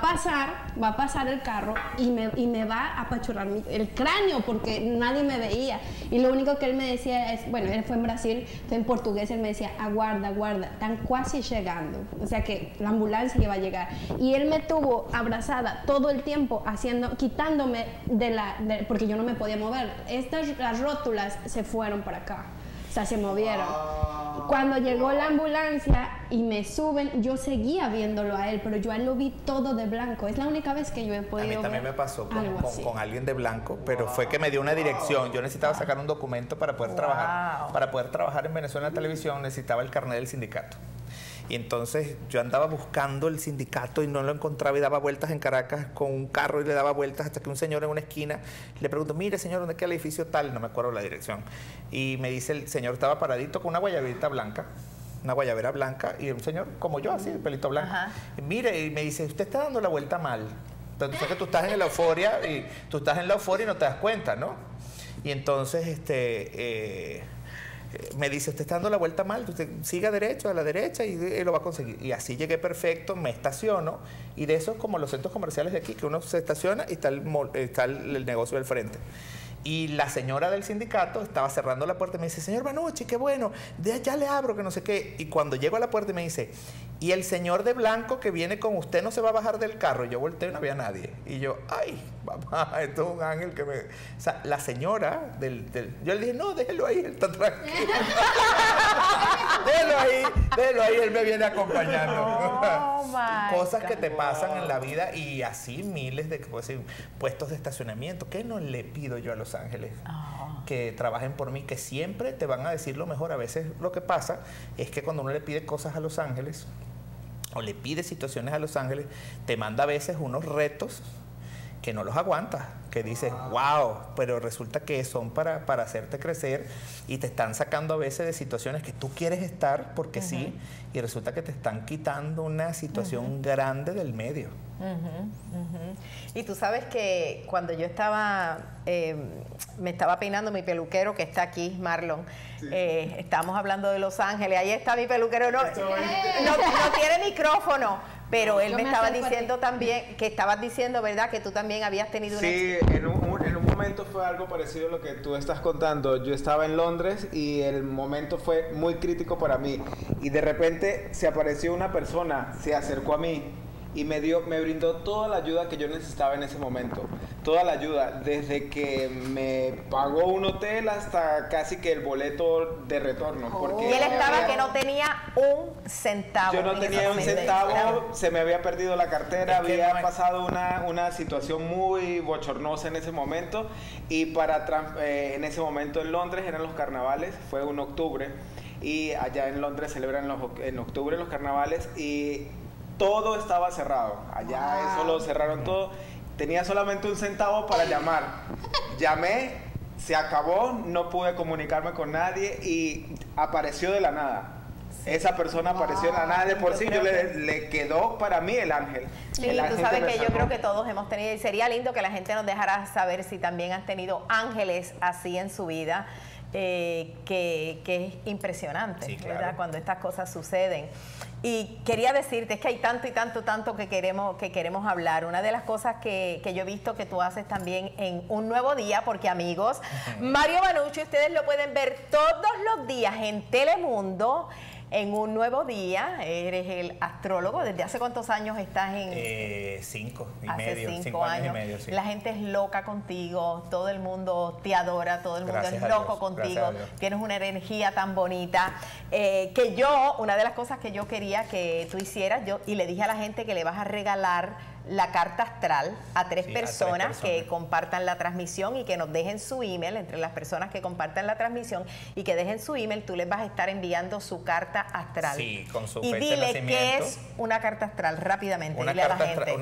a pasar el carro y me va a apachurrar el cráneo porque nadie me veía. Y lo único que él me decía es, bueno, él fue en Brasil, fue en portugués, él me decía, aguarda, aguarda, están casi llegando. O sea que la ambulancia iba a llegar. Y él me tuvo abrazada todo el tiempo, quitándome de la... porque yo no me podía mover. Las rótulas se fueron para acá, o sea, se movieron. Cuando llegó la ambulancia y me suben, yo seguía viéndolo a él, pero yo a él lo vi todo de blanco. Es la única vez que yo he podido ver. A mí también me pasó con alguien de blanco, pero fue que me dio una dirección. Yo necesitaba sacar un documento para poder trabajar. Para poder trabajar en Venezuela en la televisión necesitaba el carnet del sindicato. Y entonces yo andaba buscando el sindicato y no lo encontraba y daba vueltas en Caracas con un carro y le daba vueltas hasta que un señor en una esquina le preguntó, mire señor, ¿dónde queda el edificio tal? No me acuerdo la dirección. Y me dice, el señor estaba paradito con una guayabita blanca, una guayabera blanca, y un señor como yo, así, el pelito blanco. Ajá. Y mire, y me dice, usted está dando la vuelta mal. Entonces es que tú estás en la euforia y no te das cuenta, ¿no? Y entonces, me dice, usted está dando la vuelta mal, usted siga derecho, a la derecha y lo va a conseguir. Y así llegué perfecto, me estaciono, y de esos como los centros comerciales de aquí, que uno se estaciona y está el negocio del frente. Y la señora del sindicato estaba cerrando la puerta y me dice, señor Vannucci, qué bueno, de allá le abro, que no sé qué. Y cuando llego a la puerta me dice, y el señor de blanco que viene con usted no se va a bajar del carro. Y yo volteo y no había nadie. Y yo, ay, mamá, esto es un ángel que me... O sea, la señora yo le dije, no, déjelo ahí, él está tranquilo. déjelo ahí, él me viene acompañando. Oh, cosas que te pasan en la vida y así miles de puestos de estacionamiento. ¿Qué no le pido yo a los ángeles? Oh. Que trabajen por mí, que siempre te van a decir lo mejor. A veces lo que pasa es que cuando uno le pide cosas a los ángeles o le pide situaciones a los ángeles, te manda a veces unos retos que no los aguantas, que dices, wow, pero resulta que son para hacerte crecer y te están sacando a veces de situaciones que tú quieres estar porque sí, y resulta que te están quitando una situación grande del medio. Y tú sabes que cuando yo estaba, me estaba peinando mi peluquero que está aquí, Marlon, sí. Estamos hablando de Los Ángeles, ahí está mi peluquero, no tiene micrófono. Pero él me estaba diciendo también, que estabas diciendo, ¿verdad? Que tú también habías tenido una... Sí, en un momento fue algo parecido a lo que tú estás contando. Yo estaba en Londres y el momento fue muy crítico para mí. Y de repente se apareció una persona, se acercó a mí y me brindó toda la ayuda que yo necesitaba en ese momento. Toda la ayuda, desde que me pagó un hotel hasta casi que el boleto de retorno. Porque y él estaba que no tenía un centavo. Yo no tenía un centavo, se me había perdido la cartera, había pasado una situación muy bochornosa en ese momento. Y en ese momento en Londres eran los carnavales, fue un octubre. Y allá en Londres celebran en octubre los carnavales y todo estaba cerrado. Allá eso lo cerraron todo. Tenía solamente un centavo para llamar. Llamé, se acabó, no pude comunicarme con nadie y apareció de la nada. Esa persona apareció de la nada de por sí. Le quedó para mí el ángel. Sí, el ángel, tú sabes que yo creo que todos hemos tenido, y sería lindo que la gente nos dejara saber si también han tenido ángeles así en su vida, que es impresionante, sí, claro, ¿verdad? Cuando estas cosas suceden. Y quería decirte, es que hay tanto y tanto que queremos hablar. Una de las cosas que yo he visto que tú haces también en Un Nuevo Día, porque amigos, Mario Vannucci, ustedes lo pueden ver todos los días en Telemundo, en Un Nuevo Día. Eres el astrólogo. ¿Desde hace cuántos años estás en...? 5 años y medio. Sí. La gente es loca contigo, todo el mundo te adora, todo el mundo es loco contigo. Tienes una energía tan bonita. Que yo, una de las cosas que yo quería que tú hicieras, y le dije a la gente que le vas a regalar la carta astral a tres personas que compartan la transmisión y que nos dejen su email. Entre las personas que compartan la transmisión y que dejen su email, tú les vas a estar enviando su carta astral. Sí, con su fecha de nacimiento. Y dile qué es una carta astral, rápidamente. Una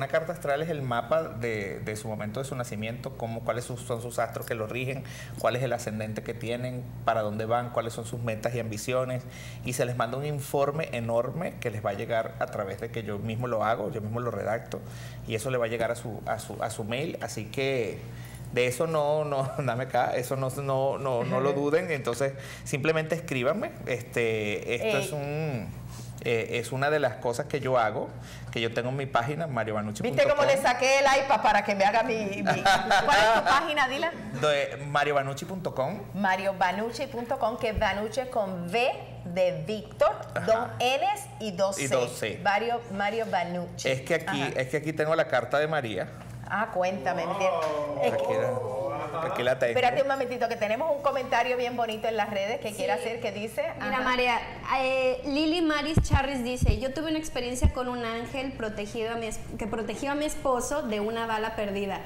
carta astral es el mapa de su momento de su nacimiento, cuáles son sus astros que lo rigen, cuál es el ascendente que tienen, para dónde van, cuáles son sus metas y ambiciones. Y se les manda un informe enorme que les va a llegar a través de que yo mismo lo hago, yo mismo lo redacto. Y eso le va a llegar a su mail, así que de eso no lo duden. Entonces simplemente escríbanme. Es una de las cosas que yo hago, que yo tengo en mi página, mariobanuchi.com. ¿Viste cómo le saqué el iPad para que me haga mi...? ¿Cuál es tu página, Dylan? Mariobanuchi.com. Mariobanuchi.com, que Banuchi es con V de Víctor, dos Ns y dos C. Mario Vannucci. Es que aquí tengo la carta de María. Ah, cuéntame. Wow. Aquí la tengo. Espérate un momentito, que tenemos un comentario bien bonito en las redes que quiere hacer, que dice... Mira, María, Lili Maris Charris dice: yo tuve una experiencia con un ángel que protegió a mi esposo de una bala perdida,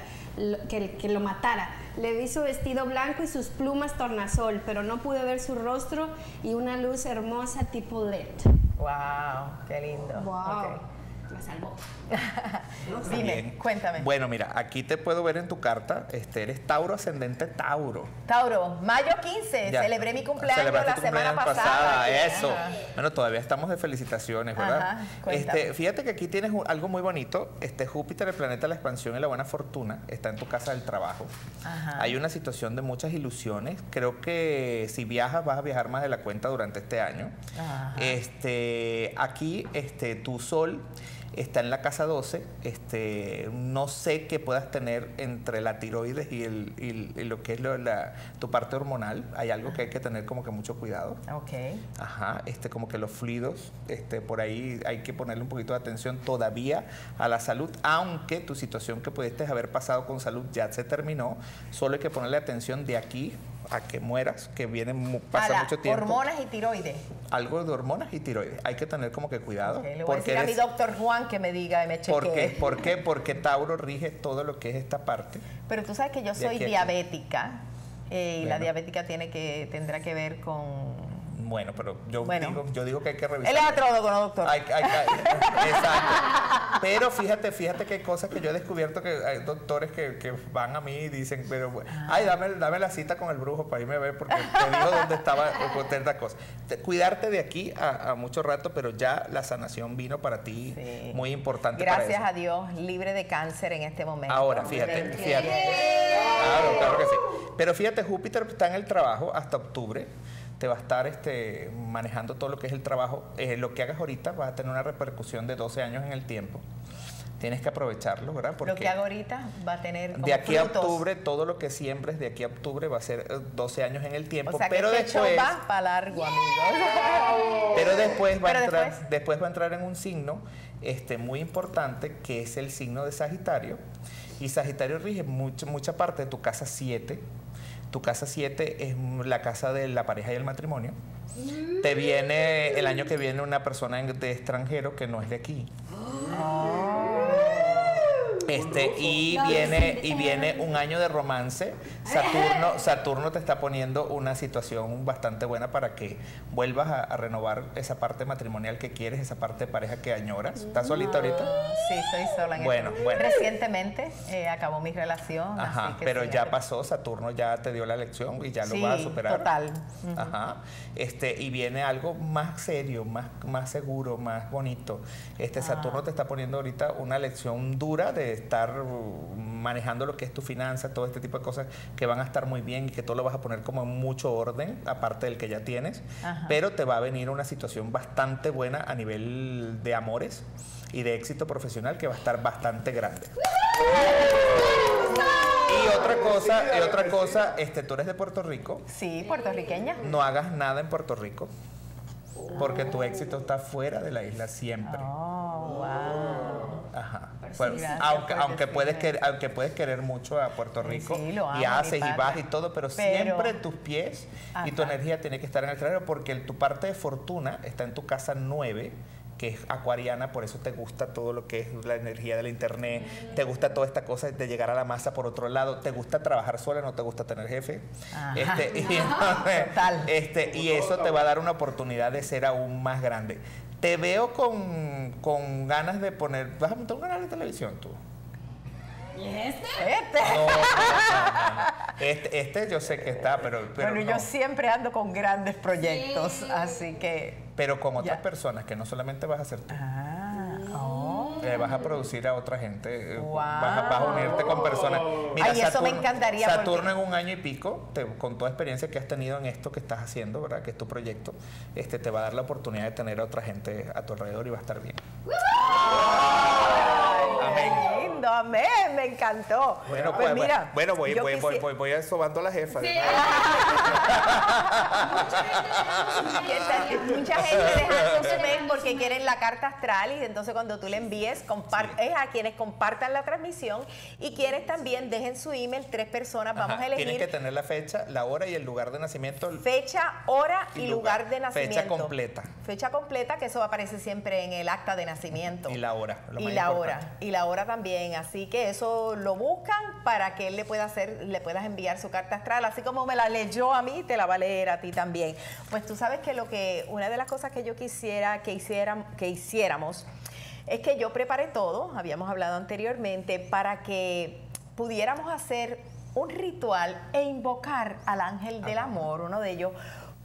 que lo matara. Le vi su vestido blanco y sus plumas tornasol, pero no pude ver su rostro y una luz hermosa tipo LED. ¡Wow! ¡Qué lindo! ¡Wow! Okay. Me salvó. Dime, cuéntame. Bueno, mira, aquí te puedo ver en tu carta. Eres Tauro, ascendente Tauro. Tauro, mayo 15, ya, celebré mi cumpleaños la semana pasada. Eso. Ajá. Bueno, todavía estamos de felicitaciones, ¿verdad? Ajá, fíjate que aquí tienes algo muy bonito. Júpiter, el planeta de la expansión y la buena fortuna, está en tu casa del trabajo. Ajá. Hay una situación de muchas ilusiones. Creo que si viajas, vas a viajar más de la cuenta durante este año. Ajá. Aquí tu sol está en la casa 12, no sé qué puedas tener entre la tiroides y lo que es tu parte hormonal. Hay algo que hay que tener como que mucho cuidado. Ok. Ajá, como que los fluidos, por ahí hay que ponerle un poquito de atención todavía a la salud, aunque tu situación que pudiste haber pasado con salud ya se terminó. Solo hay que ponerle atención de aquí a que mueras, que pasa mucho tiempo. Hormonas y tiroides. Algo de hormonas y tiroides. Hay que tener como que cuidado. Okay, le voy a decir a mi doctor Juan que me diga y me chequee. ¿Por qué? Porque Tauro rige todo lo que es esta parte. Pero tú sabes que yo soy diabética y la diabética tendrá que ver con... Bueno, pero yo digo que hay que revisar. Él es astrólogo, ¿no, doctor? Exacto. Pero fíjate que hay cosas que yo he descubierto, que hay doctores que van a mí y dicen, pero bueno, ay, dame la cita con el brujo para irme a ver, porque te digo dónde estaba la cosa. Cuidarte de aquí a mucho rato, pero ya la sanación vino para ti, sí, muy importante. Gracias a Dios, libre de cáncer en este momento. Ahora, fíjate. Claro, claro que sí. Pero fíjate, Júpiter está en el trabajo hasta octubre. Te va a estar manejando todo lo que es el trabajo. Lo que hagas ahorita va a tener una repercusión de 12 años en el tiempo. Tienes que aprovecharlo, ¿verdad? Porque lo que hago ahorita va a tener como de aquí frutos. A octubre, todo lo que siembres de aquí a octubre va a ser 12 años en el tiempo. O sea, pero que este después va para largo, amigos. Pero después va a entrar en un signo muy importante, que es el signo de Sagitario. Y Sagitario rige mucha parte de tu casa 7. Tu casa 7 es la casa de la pareja y el matrimonio. Te viene el año que viene una persona de extranjero que no es de aquí. Y viene un año de romance. Saturno te está poniendo una situación bastante buena para que vuelvas a renovar esa parte matrimonial que quieres, esa parte de pareja que añoras. ¿Estás solita ahorita? Sí, estoy sola. Bueno. Recientemente acabó mi relación. Ajá, así que pero sí, ya pasó. Saturno ya te dio la lección y ya lo vas a superar. Total. Ajá. Y viene algo más serio, más seguro, más bonito. Saturno te está poniendo ahorita una lección dura de estar manejando lo que es tu finanza, todo este tipo de cosas que van a estar muy bien y que todo lo vas a poner como en mucho orden, aparte del que ya tienes. Ajá. Pero te va a venir una situación bastante buena a nivel de amores y de éxito profesional, que va a estar bastante grande. Y otra cosa, tú eres de Puerto Rico. Sí, puertorriqueña. No hagas nada en Puerto Rico. porque tu éxito está fuera de la isla siempre. Oh, wow. Ajá. Bueno, sí, aunque puedes querer mucho a Puerto Rico, sí, y haces y vas y todo, pero siempre tus pies, ajá, y tu energía tiene que estar en el extranjero, porque tu parte de fortuna está en tu casa 9, que es acuariana, por eso te gusta todo lo que es la energía del internet, te gusta toda esta cosa de llegar a la masa por otro lado, te gusta trabajar sola, no te gusta tener jefe. Y eso te va a dar una oportunidad de ser aún más grande. Te veo con ganas de poner... ¿Vas a montar un canal de televisión tú? ¿Y este? Este yo sé que está, pero bueno, no. Yo siempre ando con grandes proyectos, sí, así que... Pero con otras personas, que no solamente vas a hacer tú. Ah, oh. Vas a producir a otra gente, wow. vas a unirte con personas. Mira, ay, Saturno, eso me encantaría. Saturno en un año y pico, con toda experiencia que has tenido en esto que estás haciendo, ¿verdad? Que es tu proyecto, te va a dar la oportunidad de tener a otra gente a tu alrededor y va a estar bien. Amén. Lindo, amén, me encantó. Bueno, pues mira, bueno, voy sobando a la jefa. Sí. Mucha gente dejando su mail porque quieren la carta astral, y entonces cuando tú le envíes, es a quienes compartan la transmisión, y quieres también dejen su email, 3 personas, vamos a elegir. Tienes que tener la fecha, la hora y el lugar de nacimiento. Fecha, hora y lugar de nacimiento. Fecha completa. Fecha completa, que eso aparece siempre en el acta de nacimiento. Y la hora. Y la hora también, así que eso lo buscan para que él le puedas enviar su carta astral, así como me la leyó a mí, te la va a leer a ti también. Pues tú sabes que una de las cosas que yo quisiera que hiciéramos es que yo preparé todo, habíamos hablado anteriormente, para que pudiéramos hacer un ritual e invocar al ángel del amor, uno de ellos,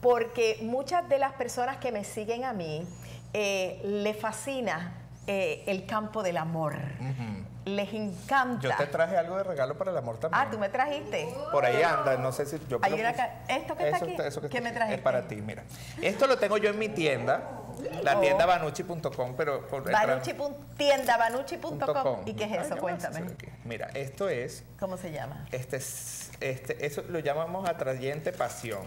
porque muchas de las personas que me siguen a mí le fascina el campo del amor. Uh-huh. Les encanta. Yo te traje algo de regalo para el amor también. Ah, tú me trajiste. Por ahí anda, no sé si yo... Esto que está aquí, ¿qué me trajiste? Es para ti, mira. Esto lo tengo yo en mi tienda, la tienda banuchi.com, pero... Tienda banuchi.com. ¿Y qué es eso? Cuéntame. Mira, esto es... ¿Cómo se llama? Eso lo llamamos atrayente pasión.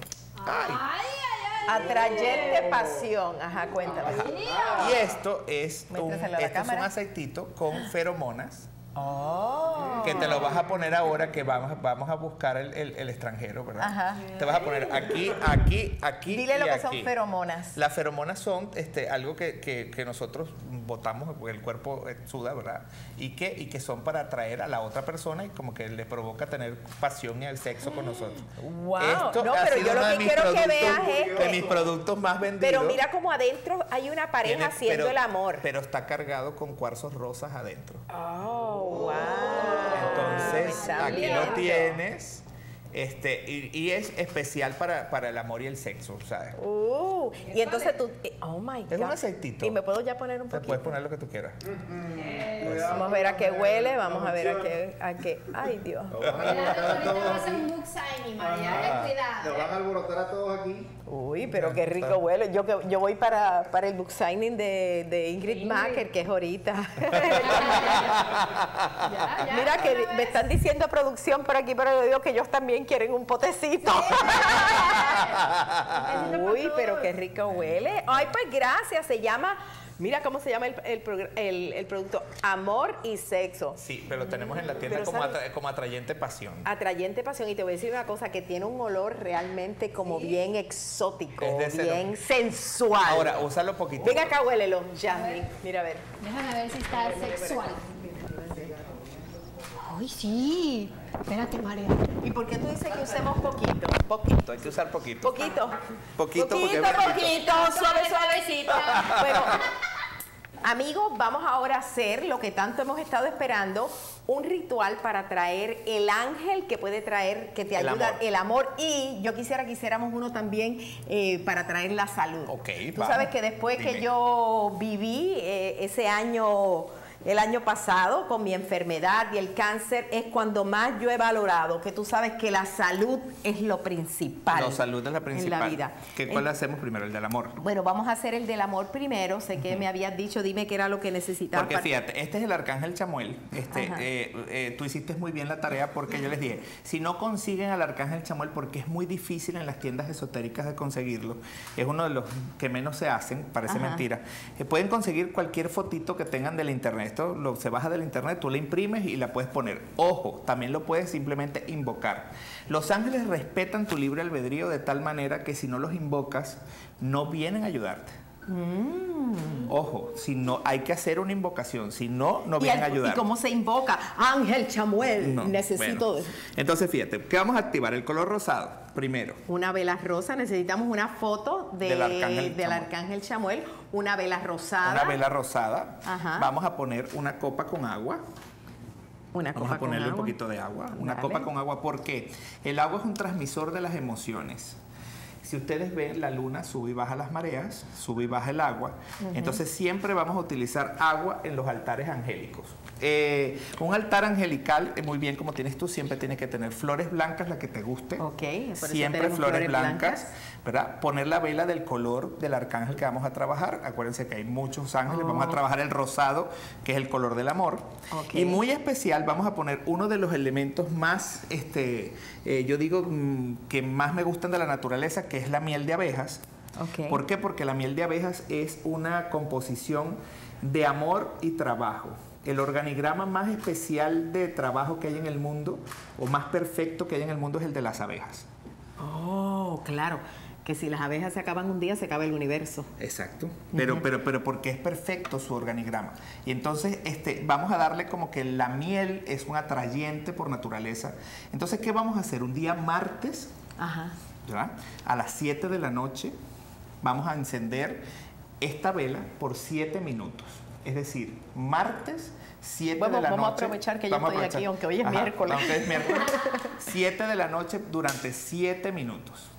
¡Ay! ¡Ay, ay! Atrayente pasión, ajá, cuéntame. Ajá. Y esto es un aceitito con feromonas. Oh. Que te lo vas a poner ahora que vamos a buscar el extranjero, ¿verdad? Ajá. Te vas a poner aquí, aquí, aquí. Dile lo que son feromonas. Las feromonas son algo que nosotros botamos, porque el cuerpo suda, ¿verdad? Y que son para atraer a la otra persona, y como que le provoca tener pasión en el sexo con nosotros. Wow. Esto no, pero yo lo que quiero que veas es de mis productos más vendidos. Pero mira como adentro hay una pareja haciendo el amor. Pero está cargado con cuarzos rosas adentro. Oh. Wow. Entonces, aquí lo tienes. Y es especial para el amor y el sexo, ¿sabes? Y entonces tú... Oh, my God. Es un aceitito. Y me puedo ya poner un poquito. Te puedes poner lo que tú quieras. Yes. Vamos a ver a qué huele, vamos a ver a qué... Ay, Dios. Te van a alborotar a todos aquí. Uy, pero qué rico huele. Yo voy para el book signing de Ingrid Macker, que es ahorita. Mira que me están diciendo producción por aquí, pero yo digo que ellos también quieren un potecito. Uy, pero qué rico huele. Ay, pues gracias. Se llama... Mira cómo se llama el producto, amor y sexo. Sí, pero lo tenemos en la tienda como atrayente pasión. Atrayente pasión, y te voy a decir una cosa, que tiene un olor realmente como bien exótico, bien sensual. Ahora, úsalo poquito. Venga acá, huélelo, Jasmine. Mira, a ver. Déjame ver si está sexual. Ay, sí. Espérate, María. ¿Y por qué tú dices que usemos poquito? Poquito, hay que usar poquito. Poquito. Poquito, poquito, suave, suavecito. Bueno, amigos, vamos ahora a hacer lo que tanto hemos estado esperando, un ritual para traer el ángel que puede traer, que te ayuda, el amor. Y yo quisiera que hiciéramos uno también para traer la salud. Ok, tú sabes que después que yo viví ese año... El año pasado, con mi enfermedad y el cáncer, es cuando más yo he valorado, que tú sabes que la salud es lo principal. La salud es la principal. En la vida. ¿Cuál hacemos primero? El del amor. Bueno, vamos a hacer el del amor primero. Sé que me habías dicho, dime qué era lo que necesitabas. Porque fíjate, este es el arcángel Chamuel. Tú hiciste muy bien la tarea porque yo les dije, si no consiguen al arcángel Chamuel, porque es muy difícil en las tiendas esotéricas de conseguirlo, es uno de los que menos se hacen, parece mentira. Pueden conseguir cualquier fotito que tengan del internet. Esto lo, se baja del internet, tú la imprimes y la puedes poner. Ojo, también lo puedes simplemente invocar. Los ángeles respetan tu libre albedrío de tal manera que si no los invocas, no vienen a ayudarte. Ojo, si no, hay que hacer una invocación, si no, no vienen a ayudar. ¿Y cómo se invoca? Ángel Chamuel, no, necesito... Bueno. Entonces, fíjate, ¿qué vamos a activar? El color rosado, primero. Una vela rosa, necesitamos una foto del arcángel Chamuel, una vela rosada. Una vela rosada. Ajá. Vamos a poner una copa con agua. Vamos a ponerle un poquito de agua. Dale. Una copa con agua, porque el agua es un transmisor de las emociones. Si ustedes ven, la luna sube y baja las mareas, sube y baja el agua. Entonces siempre vamos a utilizar agua en los altares angélicos. Un altar angelical, muy bien como tienes tú, siempre tiene que tener flores blancas, la que te guste. Ok. Siempre flores blancas, ¿verdad? Poner la vela del color del arcángel que vamos a trabajar. Acuérdense que hay muchos ángeles. Vamos a trabajar el rosado, que es el color del amor. Okay. Y muy especial, vamos a poner uno de los elementos más, yo digo, que más me gustan de la naturaleza, que es la miel de abejas. Okay. ¿Por qué? Porque la miel de abejas es una composición de amor y trabajo. El organigrama más especial de trabajo que hay en el mundo, o más perfecto que hay en el mundo, es el de las abejas. Oh, claro. Que si las abejas se acaban un día, se acaba el universo. Exacto. Pero porque es perfecto su organigrama. Y entonces vamos a darle como que la miel es un atrayente por naturaleza. Entonces, ¿qué vamos a hacer? Un día martes... Ajá. ¿Verdad? A las 7 de la noche vamos a encender esta vela por 7 minutos. Es decir, martes 7 de la noche. Vamos a aprovechar que yo estoy aquí, aunque hoy es miércoles. Aunque es miércoles. 7 de la noche durante 7 minutos.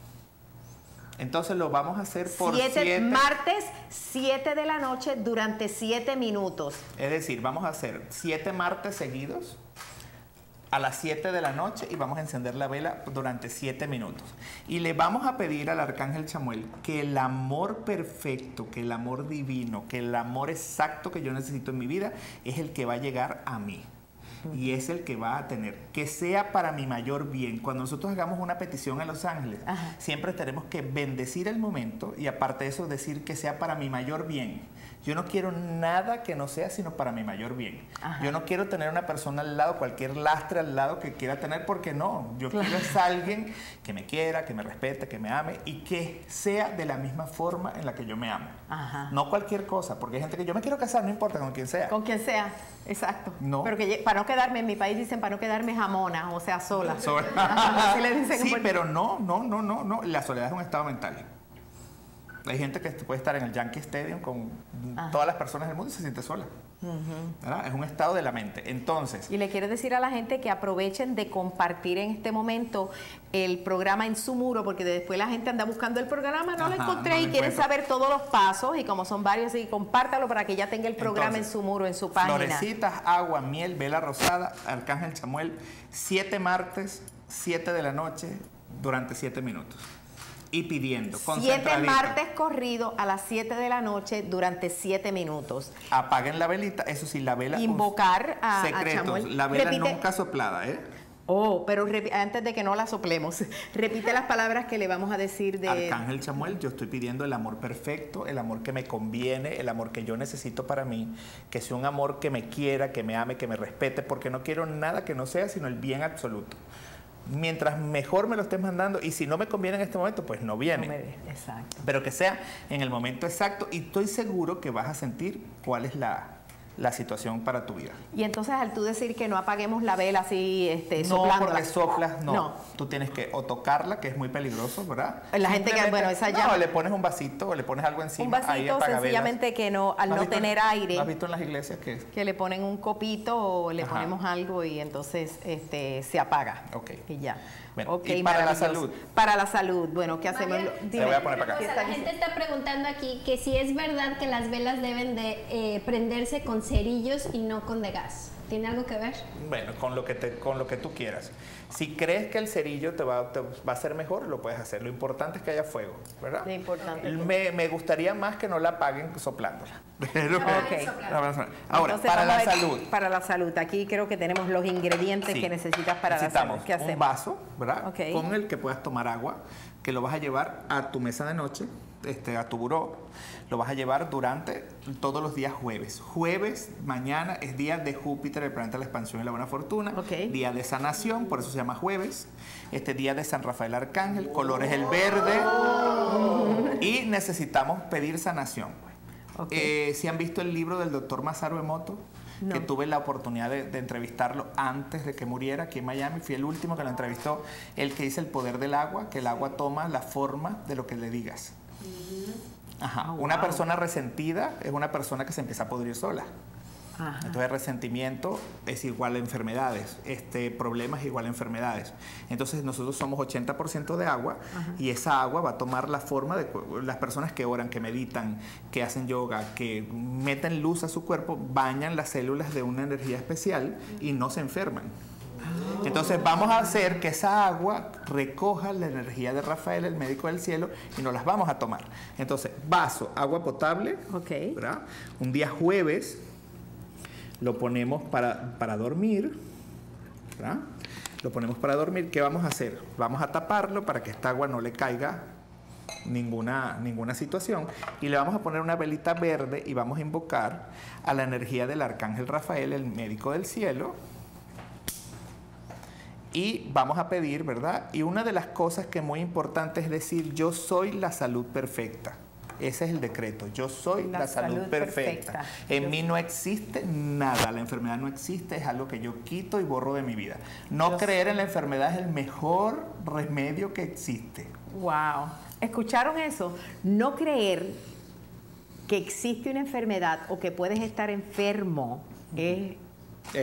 Entonces lo vamos a hacer por 7. Martes 7 de la noche durante 7 minutos. Es decir, vamos a hacer 7 martes seguidos. A las 7 de la noche, y vamos a encender la vela durante 7 minutos. Y le vamos a pedir al arcángel Chamuel que el amor perfecto, que el amor divino, que el amor exacto que yo necesito en mi vida es el que va a llegar a mí. Y es el que va a tener, que sea para mi mayor bien. Cuando nosotros hagamos una petición a los ángeles, siempre tenemos que bendecir el momento y aparte de eso decir que sea para mi mayor bien. Yo no quiero nada que no sea sino para mi mayor bien. Yo no quiero tener una persona al lado, cualquier lastre al lado que quiera tener, porque no. Yo quiero es alguien que me quiera, que me respete, que me ame y que sea de la misma forma en la que yo me amo. No cualquier cosa, porque hay gente que yo me quiero casar, no importa con quien sea. Con quien sea, exacto. No. Pero que para no quedarme, en mi país dicen para no quedarme jamona, o sea, sola. Así le dicen. Sí, pero no. La soledad es un estado mental. Hay gente que puede estar en el Yankee Stadium con todas las personas del mundo y se siente sola. Es un estado de la mente. Entonces, y le quiero decir a la gente que aprovechen de compartir en este momento el programa en su muro, porque después la gente anda buscando el programa, no lo encontré, no lo quieren saber todos los pasos, y como son varios, y compártalo para que ya tenga el programa. Entonces, en su muro, en su página. Florecitas, agua, miel, vela rosada, arcángel Chamuel, 7 martes, 7 de la noche, durante 7 minutos. Y pidiendo, 7 martes corrido a las 7 de la noche durante 7 minutos. Apaguen la velita, eso sí, la vela. Invocar a secretos, a la vela. Repite. Nunca soplada, ¿eh? Oh, pero antes de que no la soplemos, repite las palabras que le vamos a decir de... Arcángel Chamuel, yo estoy pidiendo el amor perfecto, el amor que me conviene, el amor que yo necesito para mí, que sea un amor que me quiera, que me ame, que me respete, porque no quiero nada que no sea sino el bien absoluto. Mientras mejor me lo estés mandando, y si no me conviene en este momento, pues no viene. Exacto. Pero que sea en el momento exacto, y estoy seguro que vas a sentir cuál es la situación para tu vida. Y entonces, al tú decir que no apaguemos la vela así, soplándola. No, porque soplas, no. Tú tienes que o tocarla, que es muy peligroso, ¿verdad? La gente que, bueno, esa llama. No, le pones un vasito o le pones algo encima. Un vasito, ahí apaga sencillamente velas. Que no, al no tener aire. ¿Has visto en las iglesias que es? Que le ponen un copito o le ponemos algo y entonces se apaga. Ok. Y ya. Bueno, okay, y para la salud. Para la salud. Bueno, ¿qué hacemos? María, dime, voy a poner para acá. La gente está preguntando aquí que si es verdad que las velas deben de prenderse con cerillos y no con de gas. ¿Tiene algo que ver? Bueno, con lo que tú quieras. Si crees que el cerillo te va a ser mejor, lo puedes hacer. Lo importante es que haya fuego, ¿verdad? Lo importante. Me gustaría más que no la apaguen soplándola. Okay. Ahora, entonces, para la salud. Para la salud. Aquí creo que tenemos los ingredientes que necesitas para la salud. ¿Qué hacemos? Un vaso, ¿verdad? Okay. Con el que puedas tomar agua, que lo vas a llevar a tu mesa de noche, a tu buró. Lo vas a llevar durante todos los días jueves. Jueves, mañana, es día de Júpiter, el planeta de la expansión y la buena fortuna. Okay. Día de sanación, por eso se llama jueves. Día de San Rafael Arcángel, color es el verde. Y necesitamos pedir sanación. Okay. ¿Sí han visto el libro del doctor Masaru Emoto? No. Que tuve la oportunidad de entrevistarlo antes de que muriera aquí en Miami. Fui el último que lo entrevistó. El que dice el poder del agua, que el agua toma la forma de lo que le digas. Ajá. Una persona resentida es una persona que se empieza a podrir sola. Ajá. Entonces, resentimiento es igual a enfermedades, problemas es igual a enfermedades. Entonces, nosotros somos 80% de agua. Ajá. Y esa agua va a tomar la forma de las personas que oran, que meditan, que hacen yoga, que meten luz a su cuerpo, bañan las células de una energía especial y no se enferman. Entonces vamos a hacer que esa agua recoja la energía de Rafael, el médico del cielo, y nos las vamos a tomar. Entonces, vaso, agua potable, ¿verdad? Un día jueves lo ponemos para dormir, ¿verdad? Lo ponemos para dormir. ¿Qué vamos a hacer? Vamos a taparlo para que esta agua no le caiga ninguna situación, y le vamos a poner una velita verde y vamos a invocar a la energía del arcángel Rafael, el médico del cielo. Y vamos a pedir, ¿verdad? Y una de las cosas que es muy importante es decir, yo soy la salud perfecta. Ese es el decreto. Yo soy la salud perfecta. En mí no existe nada. La enfermedad no existe. Es algo que yo quito y borro de mi vida. No creer en la enfermedad es el mejor remedio que existe. ¡Wow! ¿Escucharon eso? No creer que existe una enfermedad o que puedes estar enfermo es...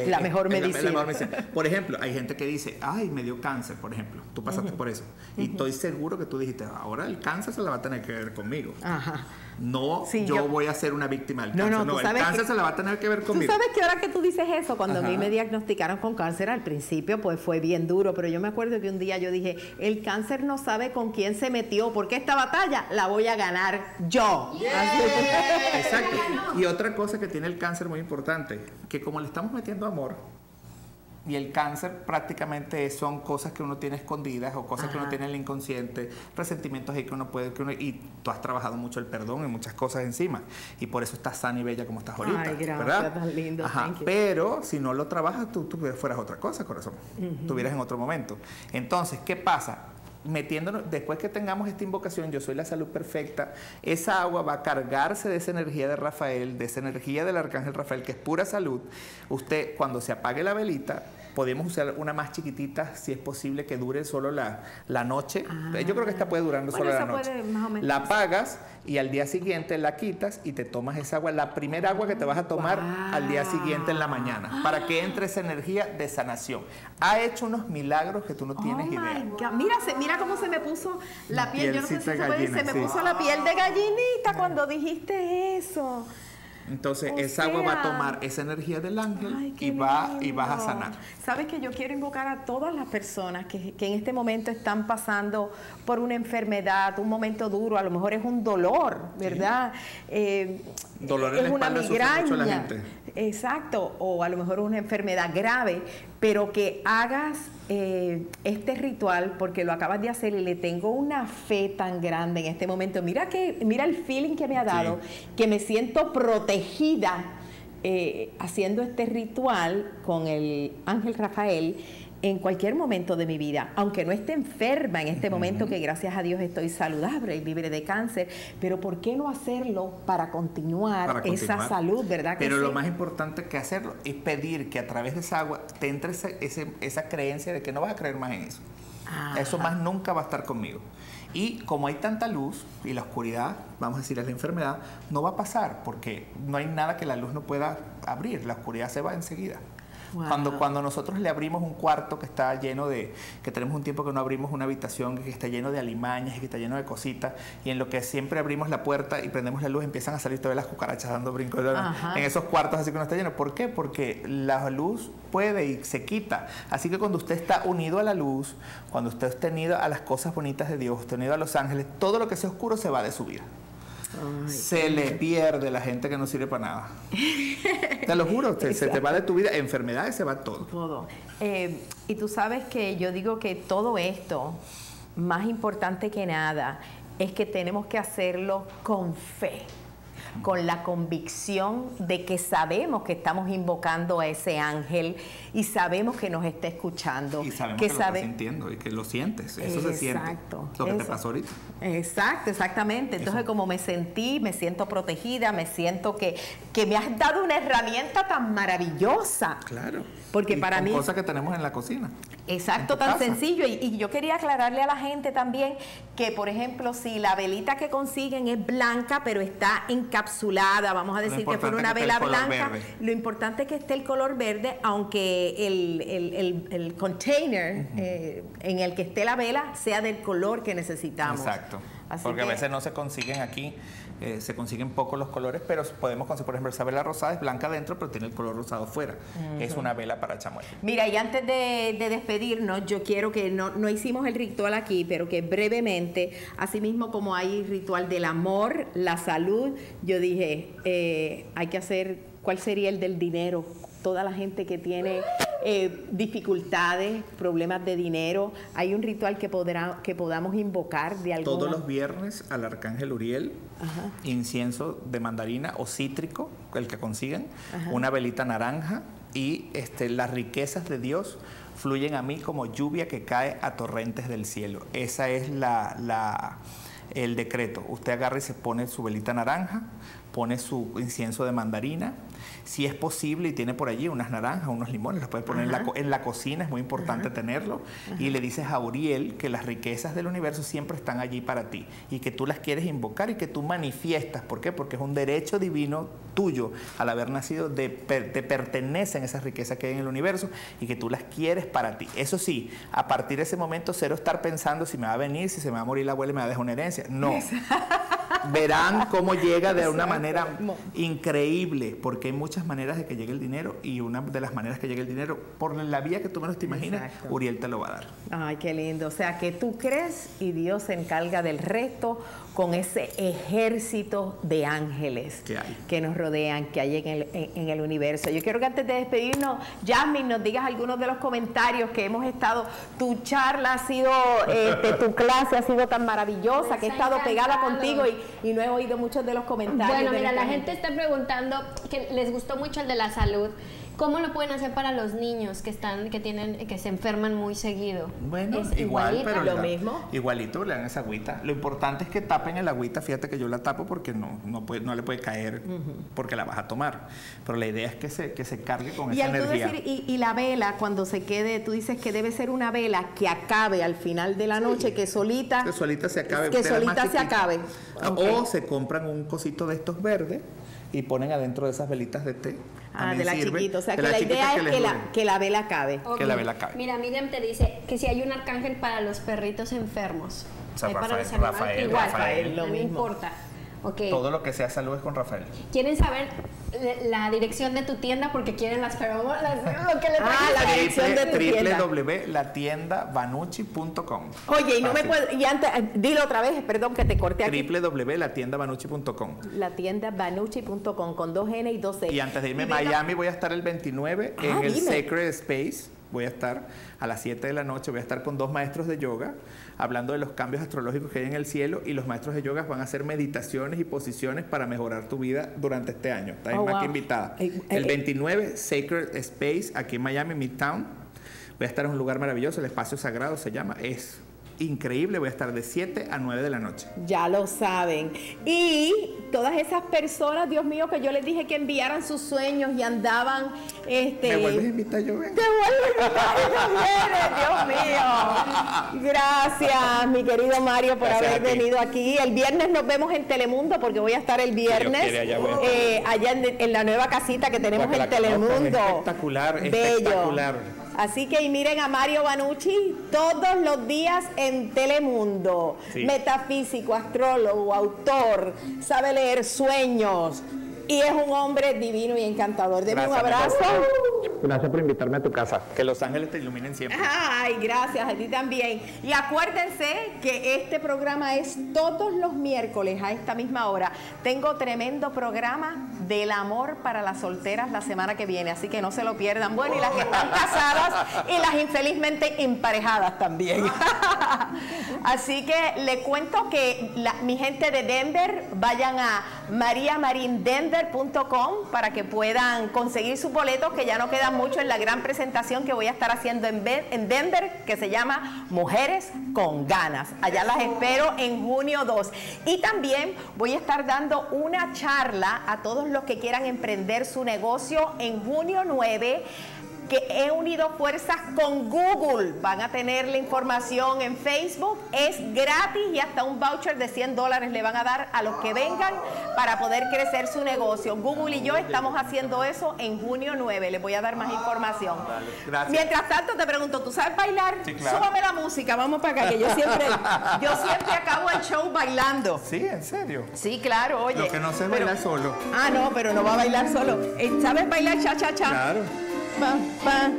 la mejor medicina. La mejor medicina. Por ejemplo, hay gente que dice, ay, me dio cáncer, por ejemplo. Tú pasaste por eso. Y estoy seguro que tú dijiste, ahora el cáncer se la va a tener que ver conmigo. Ajá. No, sí, yo voy a ser una víctima del cáncer. No, el cáncer se la va a tener que ver conmigo. ¿Tú sabes que ahora que tú dices eso? Cuando a mí me diagnosticaron con cáncer al principio, pues fue bien duro. Pero yo me acuerdo que un día yo dije, el cáncer no sabe con quién se metió, porque esta batalla la voy a ganar yo. Yeah. Exacto. Y otra cosa que tiene el cáncer muy importante, que como le estamos metiendo amor, y el cáncer prácticamente son cosas que uno tiene escondidas o cosas que uno tiene en el inconsciente, resentimientos ahí que uno puede... y tú has trabajado mucho el perdón y muchas cosas encima. Y por eso estás sana y bella como estás ahorita. Ay, gracias, ¿verdad? Tan lindo. Ajá, pero si no lo trabajas, tú fueras otra cosa, corazón. Estuvieras en otro momento. Entonces, ¿qué pasa? Metiéndonos, después que tengamos esta invocación, yo soy la salud perfecta, esa agua va a cargarse de esa energía de Rafael, de esa energía del arcángel Rafael, que es pura salud. Usted, cuando se apague la velita, podemos usar una más chiquitita, si es posible, que dure solo la noche. Yo creo que esta puede durar solo la noche. La apagas y al día siguiente la quitas y te tomas esa agua, la primera agua que te vas a tomar al día siguiente en la mañana, para que entre esa energía de sanación. Ha hecho unos milagros que tú no tienes idea. Mira cómo se me puso la piel. Yo no sé si se puede decir, se me puso la piel de gallinita cuando dijiste eso. Entonces, esa agua va a tomar esa energía del ángel y vas a sanar. Sabes que yo quiero invocar a todas las personas que en este momento están pasando por una enfermedad, un momento duro, a lo mejor es un dolor, ¿verdad? Dolor en la espalda, una migraña, sufre mucho la gente. Exacto, o a lo mejor una enfermedad grave, pero que hagas este ritual, porque lo acabas de hacer y le tengo una fe tan grande en este momento. Mira el feeling que me ha dado, que me siento protegida haciendo este ritual con el ángel Rafael en cualquier momento de mi vida, aunque no esté enferma en este momento, que gracias a Dios estoy saludable y libre de cáncer, pero ¿por qué no hacerlo para continuar, esa salud, verdad? Pero lo más importante que hacerlo es pedir que a través de esa agua te entre esa creencia de que no vas a creer más en eso. Eso más nunca va a estar conmigo. Y como hay tanta luz y la oscuridad, vamos a decir, es la enfermedad, no va a pasar, porque no hay nada que la luz no pueda abrir, la oscuridad se va enseguida. Wow. Cuando nosotros le abrimos un cuarto que está lleno de, que tenemos un tiempo que no abrimos una habitación, que está lleno de alimañas, que está lleno de cositas, y en lo que siempre abrimos la puerta y prendemos la luz, empiezan a salir todas las cucarachas dando brincos en esos cuartos, así que no está lleno. ¿Por qué? Porque la luz puede y se quita. Así que cuando usted está unido a la luz, cuando usted es tenido a las cosas bonitas de Dios, tenido a los ángeles, todo lo que sea oscuro se va de su vida. Ay, se le pierde la gente que no sirve para nada. Te lo juro, se te va de tu vida, enfermedades, se va todo. Todo. Y tú sabes que yo digo que todo esto, más importante que nada, es que tenemos que hacerlo con fe, con la convicción de que sabemos que estamos invocando a ese ángel y sabemos que nos está escuchando. Y sabemos que lo estás sintiendo y que lo sientes. Eso se siente. Exacto. Lo que te pasó ahorita. Exacto, exactamente. Entonces, eso, como me sentí, me siento protegida, me siento que me has dado una herramienta tan maravillosa. Claro. Porque para mí, cosa que tenemos en la cocina. Exacto, tan sencillo. Y yo quería aclararle a la gente también que, por ejemplo, si la velita que consiguen es blanca, pero está encapsulada, vamos a decir que fuera una vela blanca, lo importante es que esté el color verde, aunque el container en el que esté la vela sea del color que necesitamos. Exacto. Así porque a veces no se consiguen aquí. Se consiguen poco los colores, pero podemos conseguir, por ejemplo, esa vela rosada es blanca adentro, pero tiene el color rosado fuera. Es una vela para Chamuel. Mira, y antes de despedirnos, yo quiero que no hicimos el ritual aquí, pero que brevemente, así mismo como hay ritual del amor, la salud, yo dije, hay que hacer, ¿cuál sería el del dinero? Toda la gente que tiene dificultades, problemas de dinero, hay un ritual que podamos invocar de alguna. Todos los viernes al Arcángel Uriel, incienso de mandarina o cítrico, el que consigan, una velita naranja, y las riquezas de Dios fluyen a mí como lluvia que cae a torrentes del cielo. Esa es el decreto. Usted agarra y se pone su velita naranja, pone su incienso de mandarina, si es posible, y tiene por allí unas naranjas, unos limones, las puedes poner en la cocina, es muy importante tenerlo, y le dices a Uriel que las riquezas del universo siempre están allí para ti, y que tú las quieres invocar y que tú manifiestas. ¿Por qué? Porque es un derecho divino tuyo, al haber nacido, te pertenecen esas riquezas que hay en el universo, y que tú las quieres para ti. Eso sí, a partir de ese momento, cero estar pensando si me va a venir, si se me va a morir la abuela y me va a dejar una herencia. No. Verán cómo llega de una manera increíble, porque hay muchas maneras de que llegue el dinero, y una de las maneras que llegue el dinero, por la vía que tú menos te imaginas, Uriel te lo va a dar. Ay, qué lindo. O sea, que tú crees y Dios se encarga del resto con ese ejército de ángeles que nos rodean, que hay en el universo. Yo quiero que antes de despedirnos, Jasmine, nos digas algunos de los comentarios que hemos estado. Tu charla ha sido, tu clase ha sido tan maravillosa, que he estado pegada contigo y no he oído muchos de los comentarios. Bueno, mira, la gente está preguntando que les gustó mucho el de la salud. ¿Cómo lo pueden hacer para los niños que se enferman muy seguido? Bueno, es igual, pero lo mismo. Igualito, le dan esa agüita. Lo importante es que tapen el agüita. Fíjate que yo la tapo porque no le puede caer, porque la vas a tomar. Pero la idea es que se cargue con esa energía. Y la vela, cuando se quede, tú dices que debe ser una vela que acabe al final de la noche, que solita se acabe. Que solita se acabe. Okay. O se compran un cosito de estos verdes y ponen adentro de esas velitas de té. Ah, de la chiquita. O sea, que la idea es que la vela acabe. Que la vela acabe. Mira, Miriam te dice que si hay un arcángel para los perritos enfermos. O sea, Rafael, no me importa. Okay. Todo lo que sea salud es con Rafael. ¿Quieren saber la dirección de tu tienda? Porque quieren las feromonas. La dirección de tu tienda. www.latiendabanuchi.com. Oye, y no me puedo. Y antes, dilo otra vez, perdón que te corté aquí. www.latiendabanuchi.com. Latiendabanuchi.com, con 2 N y 2 E. Y antes de irme a Miami, voy a estar el 29 en el Sacred Space. Voy a estar a las 7 de la noche, voy a estar con 2 maestros de yoga, hablando de los cambios astrológicos que hay en el cielo, y los maestros de yoga van a hacer meditaciones y posiciones para mejorar tu vida durante este año. Estás más que invitada. El 29, Sacred Space, aquí en Miami, Midtown. Voy a estar en un lugar maravilloso, el espacio sagrado se llama, increíble. Voy a estar de 7 a 9 de la noche. Ya lo saben. Y todas esas personas, Dios mío, que yo les dije que enviaran sus sueños y andaban... ¿Me vuelves a invitar, yo vengo? Te vuelvo a invitar, yo vienes, Dios mío. Gracias, mi querido Mario, por haber venido aquí. El viernes nos vemos en Telemundo, porque voy a estar el viernes allá en la nueva casita que tenemos en Telemundo. Es espectacular, bello. Espectacular. Así que y miren a Mario Vannucci todos los días en Telemundo. Sí. Metafísico, astrólogo, autor, sabe leer sueños y es un hombre divino y encantador. Deme un abrazo. Gracias por invitarme a tu casa. Que los ángeles te iluminen siempre. Ay, gracias a ti también. Y acuérdense que este programa es todos los miércoles a esta misma hora. Tengo tremendo programa del amor para las solteras la semana que viene, así que no se lo pierdan. Bueno, y las que están casadas y las infelizmente emparejadas también. Así que le cuento que mi gente de Denver, vayan a mariamarindenver.com para que puedan conseguir sus boletos, que ya no quedan mucho en la gran presentación que voy a estar haciendo en Denver, que se llama Mujeres con Ganas. Allá las espero en junio 2. Y también voy a estar dando una charla a todos los que quieran emprender su negocio en junio 9, que he unido fuerzas con Google. Van a tener la información en Facebook, es gratis y hasta un voucher de $100 le van a dar a los que vengan para poder crecer su negocio. Google y yo estamos haciendo eso en junio 9, les voy a dar más información. Vale, mientras tanto te pregunto, ¿tú sabes bailar? Sí, claro. Súbame la música, vamos para acá, que yo siempre acabo el show bailando. Sí, ¿en serio? Sí, claro, oye. Lo que no se baila solo. Ah, no, pero no va a bailar solo. ¿Sabes bailar cha-cha-cha? Claro. Papá.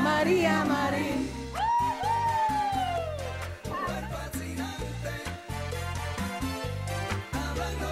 María Marín. Fascinante.